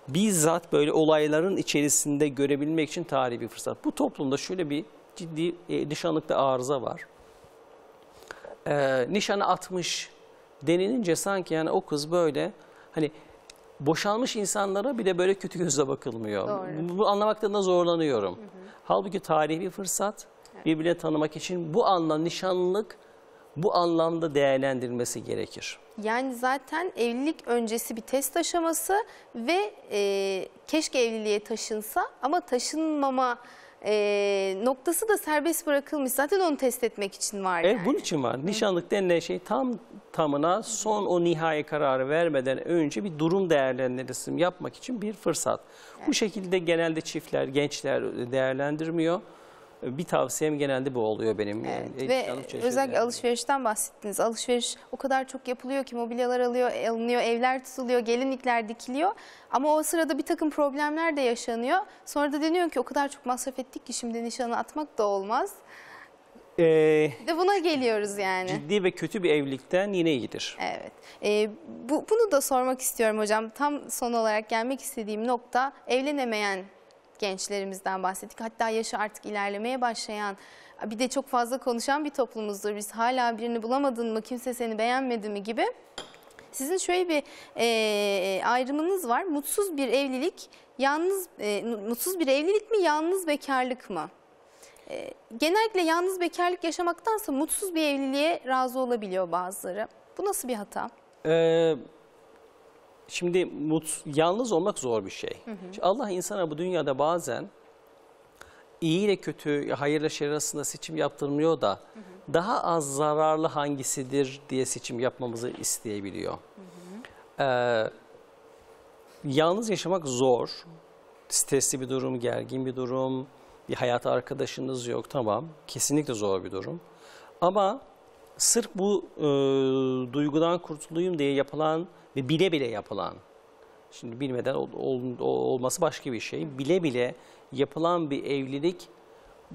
Bizzat böyle olayların içerisinde görebilmek için tarihi bir fırsat. Bu toplumda şöyle bir ciddi nişanlıkta arıza var. Nişanı atmış denilince sanki yani o kız böyle hani boşalmış insanlara bile böyle kötü gözle bakılmıyor. Bu anlamakta da zorlanıyorum. Halbuki tarihi bir fırsat birbirini tanımak için bu anlamda nişanlılık bu anlamda değerlendirilmesi gerekir. Yani zaten evlilik öncesi bir test aşaması ve keşke evliliğe taşınsa ama taşınmama noktası da serbest bırakılmış. Zaten onu test etmek için var. Yani. Bunun için var. Nişanlık denilen şey tam tamına son o nihai kararı vermeden önce bir durum değerlendirmesi yapmak için bir fırsat. Bu şekilde genelde çiftler, gençler değerlendirmiyor. Bir tavsiyem genelde bu oluyor benim. Ve özellikle alışverişten bahsettiniz. Alışveriş o kadar çok yapılıyor ki mobilyalar alınıyor, evler tutuluyor, gelinlikler dikiliyor. Ama o sırada bir takım problemler de yaşanıyor. Sonra da deniyor ki o kadar çok masraf ettik ki şimdi nişanı atmak da olmaz. Ve buna geliyoruz yani. Ciddi ve kötü bir evlilikten yine iyidir. Evet. Bunu da sormak istiyorum hocam. Tam son olarak gelmek istediğim nokta evlenemeyen gençlerimizden bahsettik. Hatta yaşı artık ilerlemeye başlayan, bir de çok fazla konuşan bir toplumuzdur. Biz hala birini bulamadın mı, kimse seni beğenmedi mi gibi. Sizin şöyle bir ayrımınız var. Mutsuz bir evlilik, mutsuz bir evlilik mi, yalnız bekarlık mı? Genellikle yalnız bekarlık yaşamaktansa mutsuz bir evliliğe razı olabiliyor bazıları. Bu nasıl bir hata? Şimdi yalnız olmak zor bir şey. Allah insana bu dünyada bazen iyi ile kötü, hayırla şer arasında seçim yaptırmıyor da daha az zararlı hangisidir diye seçim yapmamızı isteyebiliyor. Yalnız yaşamak zor. Stresli bir durum, gergin bir durum, bir hayat arkadaşınız yok, tamam. Kesinlikle zor bir durum. Ama sırf bu duygudan kurtulayım diye yapılan ve bile bile yapılan, şimdi bilmeden olması başka bir şey, bile bile yapılan bir evlilik,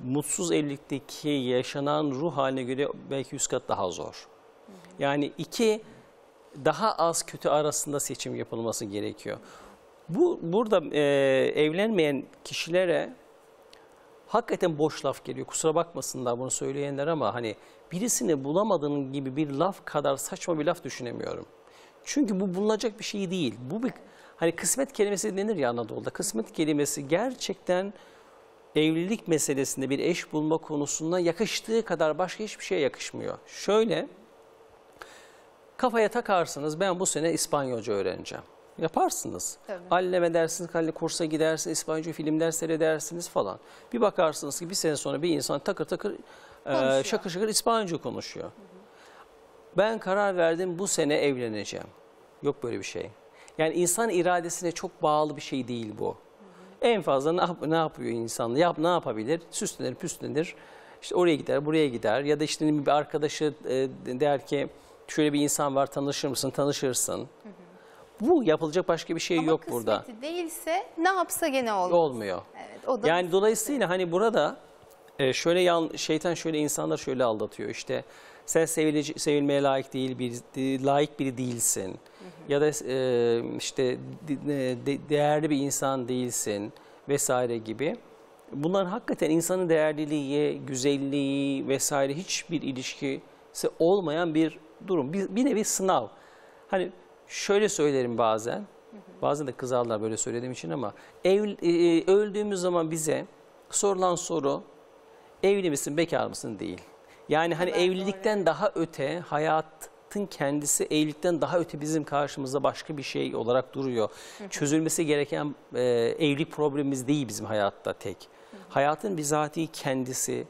mutsuz evlilikteki yaşanan ruh haline göre belki 100 kat daha zor. Yani iki, daha az kötü arasında seçim yapılması gerekiyor. Burada evlenmeyen kişilere hakikaten boş laf geliyor. Kusura bakmasınlar bunu söyleyenler ama hani birisini bulamadığın gibi bir laf kadar saçma bir laf düşünemiyorum. Çünkü bu bulunacak bir şey değil. Bu bir hani kısmet kelimesi denir ya Anadolu'da. Kısmet kelimesi gerçekten evlilik meselesinde bir eş bulma konusunda yakıştığı kadar başka hiçbir şeye yakışmıyor. Şöyle kafaya takarsınız, ben bu sene İspanyolca öğreneceğim. Yaparsınız. Alleme dersiniz, halle kursa gidersiniz, İspanyolca film dersleri edersiniz falan. Bir bakarsınız ki bir sene sonra bir insan takır takır şakır şakır İspanyolca konuşuyor. Hı hı. Ben karar verdim bu sene evleneceğim. Yok böyle bir şey. Yani insan iradesine çok bağlı bir şey değil bu. Hı hı. En fazla ne yapıyor insan? Ne yapabilir? Süslenir, püslenir. İşte oraya gider, buraya gider. Ya da işte bir arkadaşı der ki şöyle bir insan var, tanışır mısın? Tanışırsın. Hı hı. Bu yapılacak başka bir şey ama yok burada. Ama kısmeti değilse ne yapsa gene olmaz. Olmuyor. Evet, o da yani kısmeti. Dolayısıyla hani burada şöyle şeytan şöyle insanlar şöyle aldatıyor işte. Sen sevilmeye layık değil layık biri değilsin. Hı hı. Ya da işte değerli bir insan değilsin vesaire gibi. Bunlar hakikaten insanın değerliliği, güzelliği vesaire hiçbir ilişkisi olmayan bir durum. Bir nevi sınav. Hani şöyle söylerim bazen, bazen de kızarlar böyle söylediğim için ama öldüğümüz zaman bize sorulan soru evli misin, bekar mısın değil. Yani hani evlilikten daha öte, hayatın kendisi evlilikten daha öte bizim karşımızda başka bir şey olarak duruyor. Hı hı. Çözülmesi gereken evlilik problemimiz değil bizim hayatta tek. Hı hı. Hayatın bizatihi kendisi.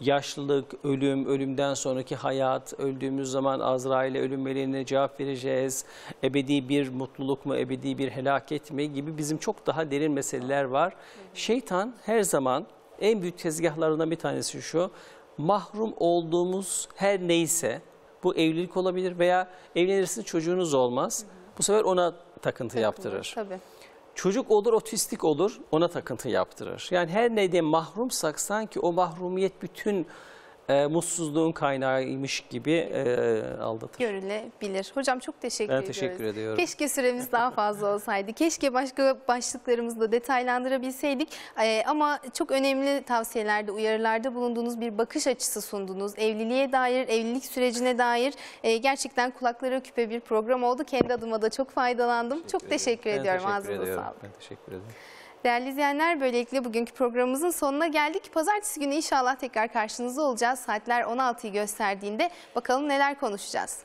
Yaşlılık, ölüm, ölümden sonraki hayat, öldüğümüz zaman Azrail'e ölüm meleğine cevap vereceğiz. Ebedi bir mutluluk mu, ebedi bir helaket mi gibi bizim çok daha derin meseleler var. Hı hı. Şeytan her zaman en büyük tezgahlarından bir tanesi şu, mahrum olduğumuz her neyse, bu evlilik olabilir veya evlenirsiniz çocuğunuz olmaz. Hı hı. Bu sefer ona takıntı yaptırır. Tabii. Çocuk olur, otistik olur, ona takıntı yaptırır. Yani her neyden mahrumsak sanki o mahrumiyet bütün mutsuzluğun kaynağıymış gibi aldatır. Görülebilir. Hocam çok teşekkür ediyorum. Keşke süremiz daha fazla olsaydı. Keşke başka başlıklarımızla detaylandırabilseydik. Ama çok önemli tavsiyelerde, uyarılarda bulunduğunuz bir bakış açısı sundunuz. Evliliğe dair, evlilik sürecine dair gerçekten kulaklara küpe bir program oldu. Kendi adıma da çok faydalandım. Çok teşekkür ediyorum. Ben teşekkür ederim. Değerli izleyenler, böylelikle bugünkü programımızın sonuna geldik. Pazartesi günü inşallah tekrar karşınızda olacağız. Saatler 16'yı gösterdiğinde bakalım neler konuşacağız.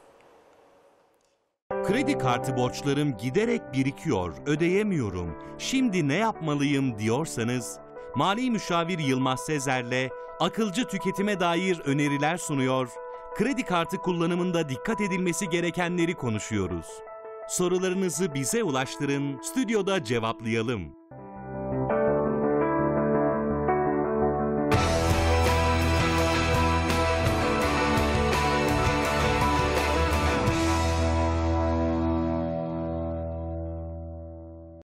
Kredi kartı borçlarım giderek birikiyor, ödeyemiyorum. Şimdi ne yapmalıyım diyorsanız, mali müşavir Yılmaz Sezer'le akılcı tüketime dair öneriler sunuyor. Kredi kartı kullanımında dikkat edilmesi gerekenleri konuşuyoruz. Sorularınızı bize ulaştırın, stüdyoda cevaplayalım.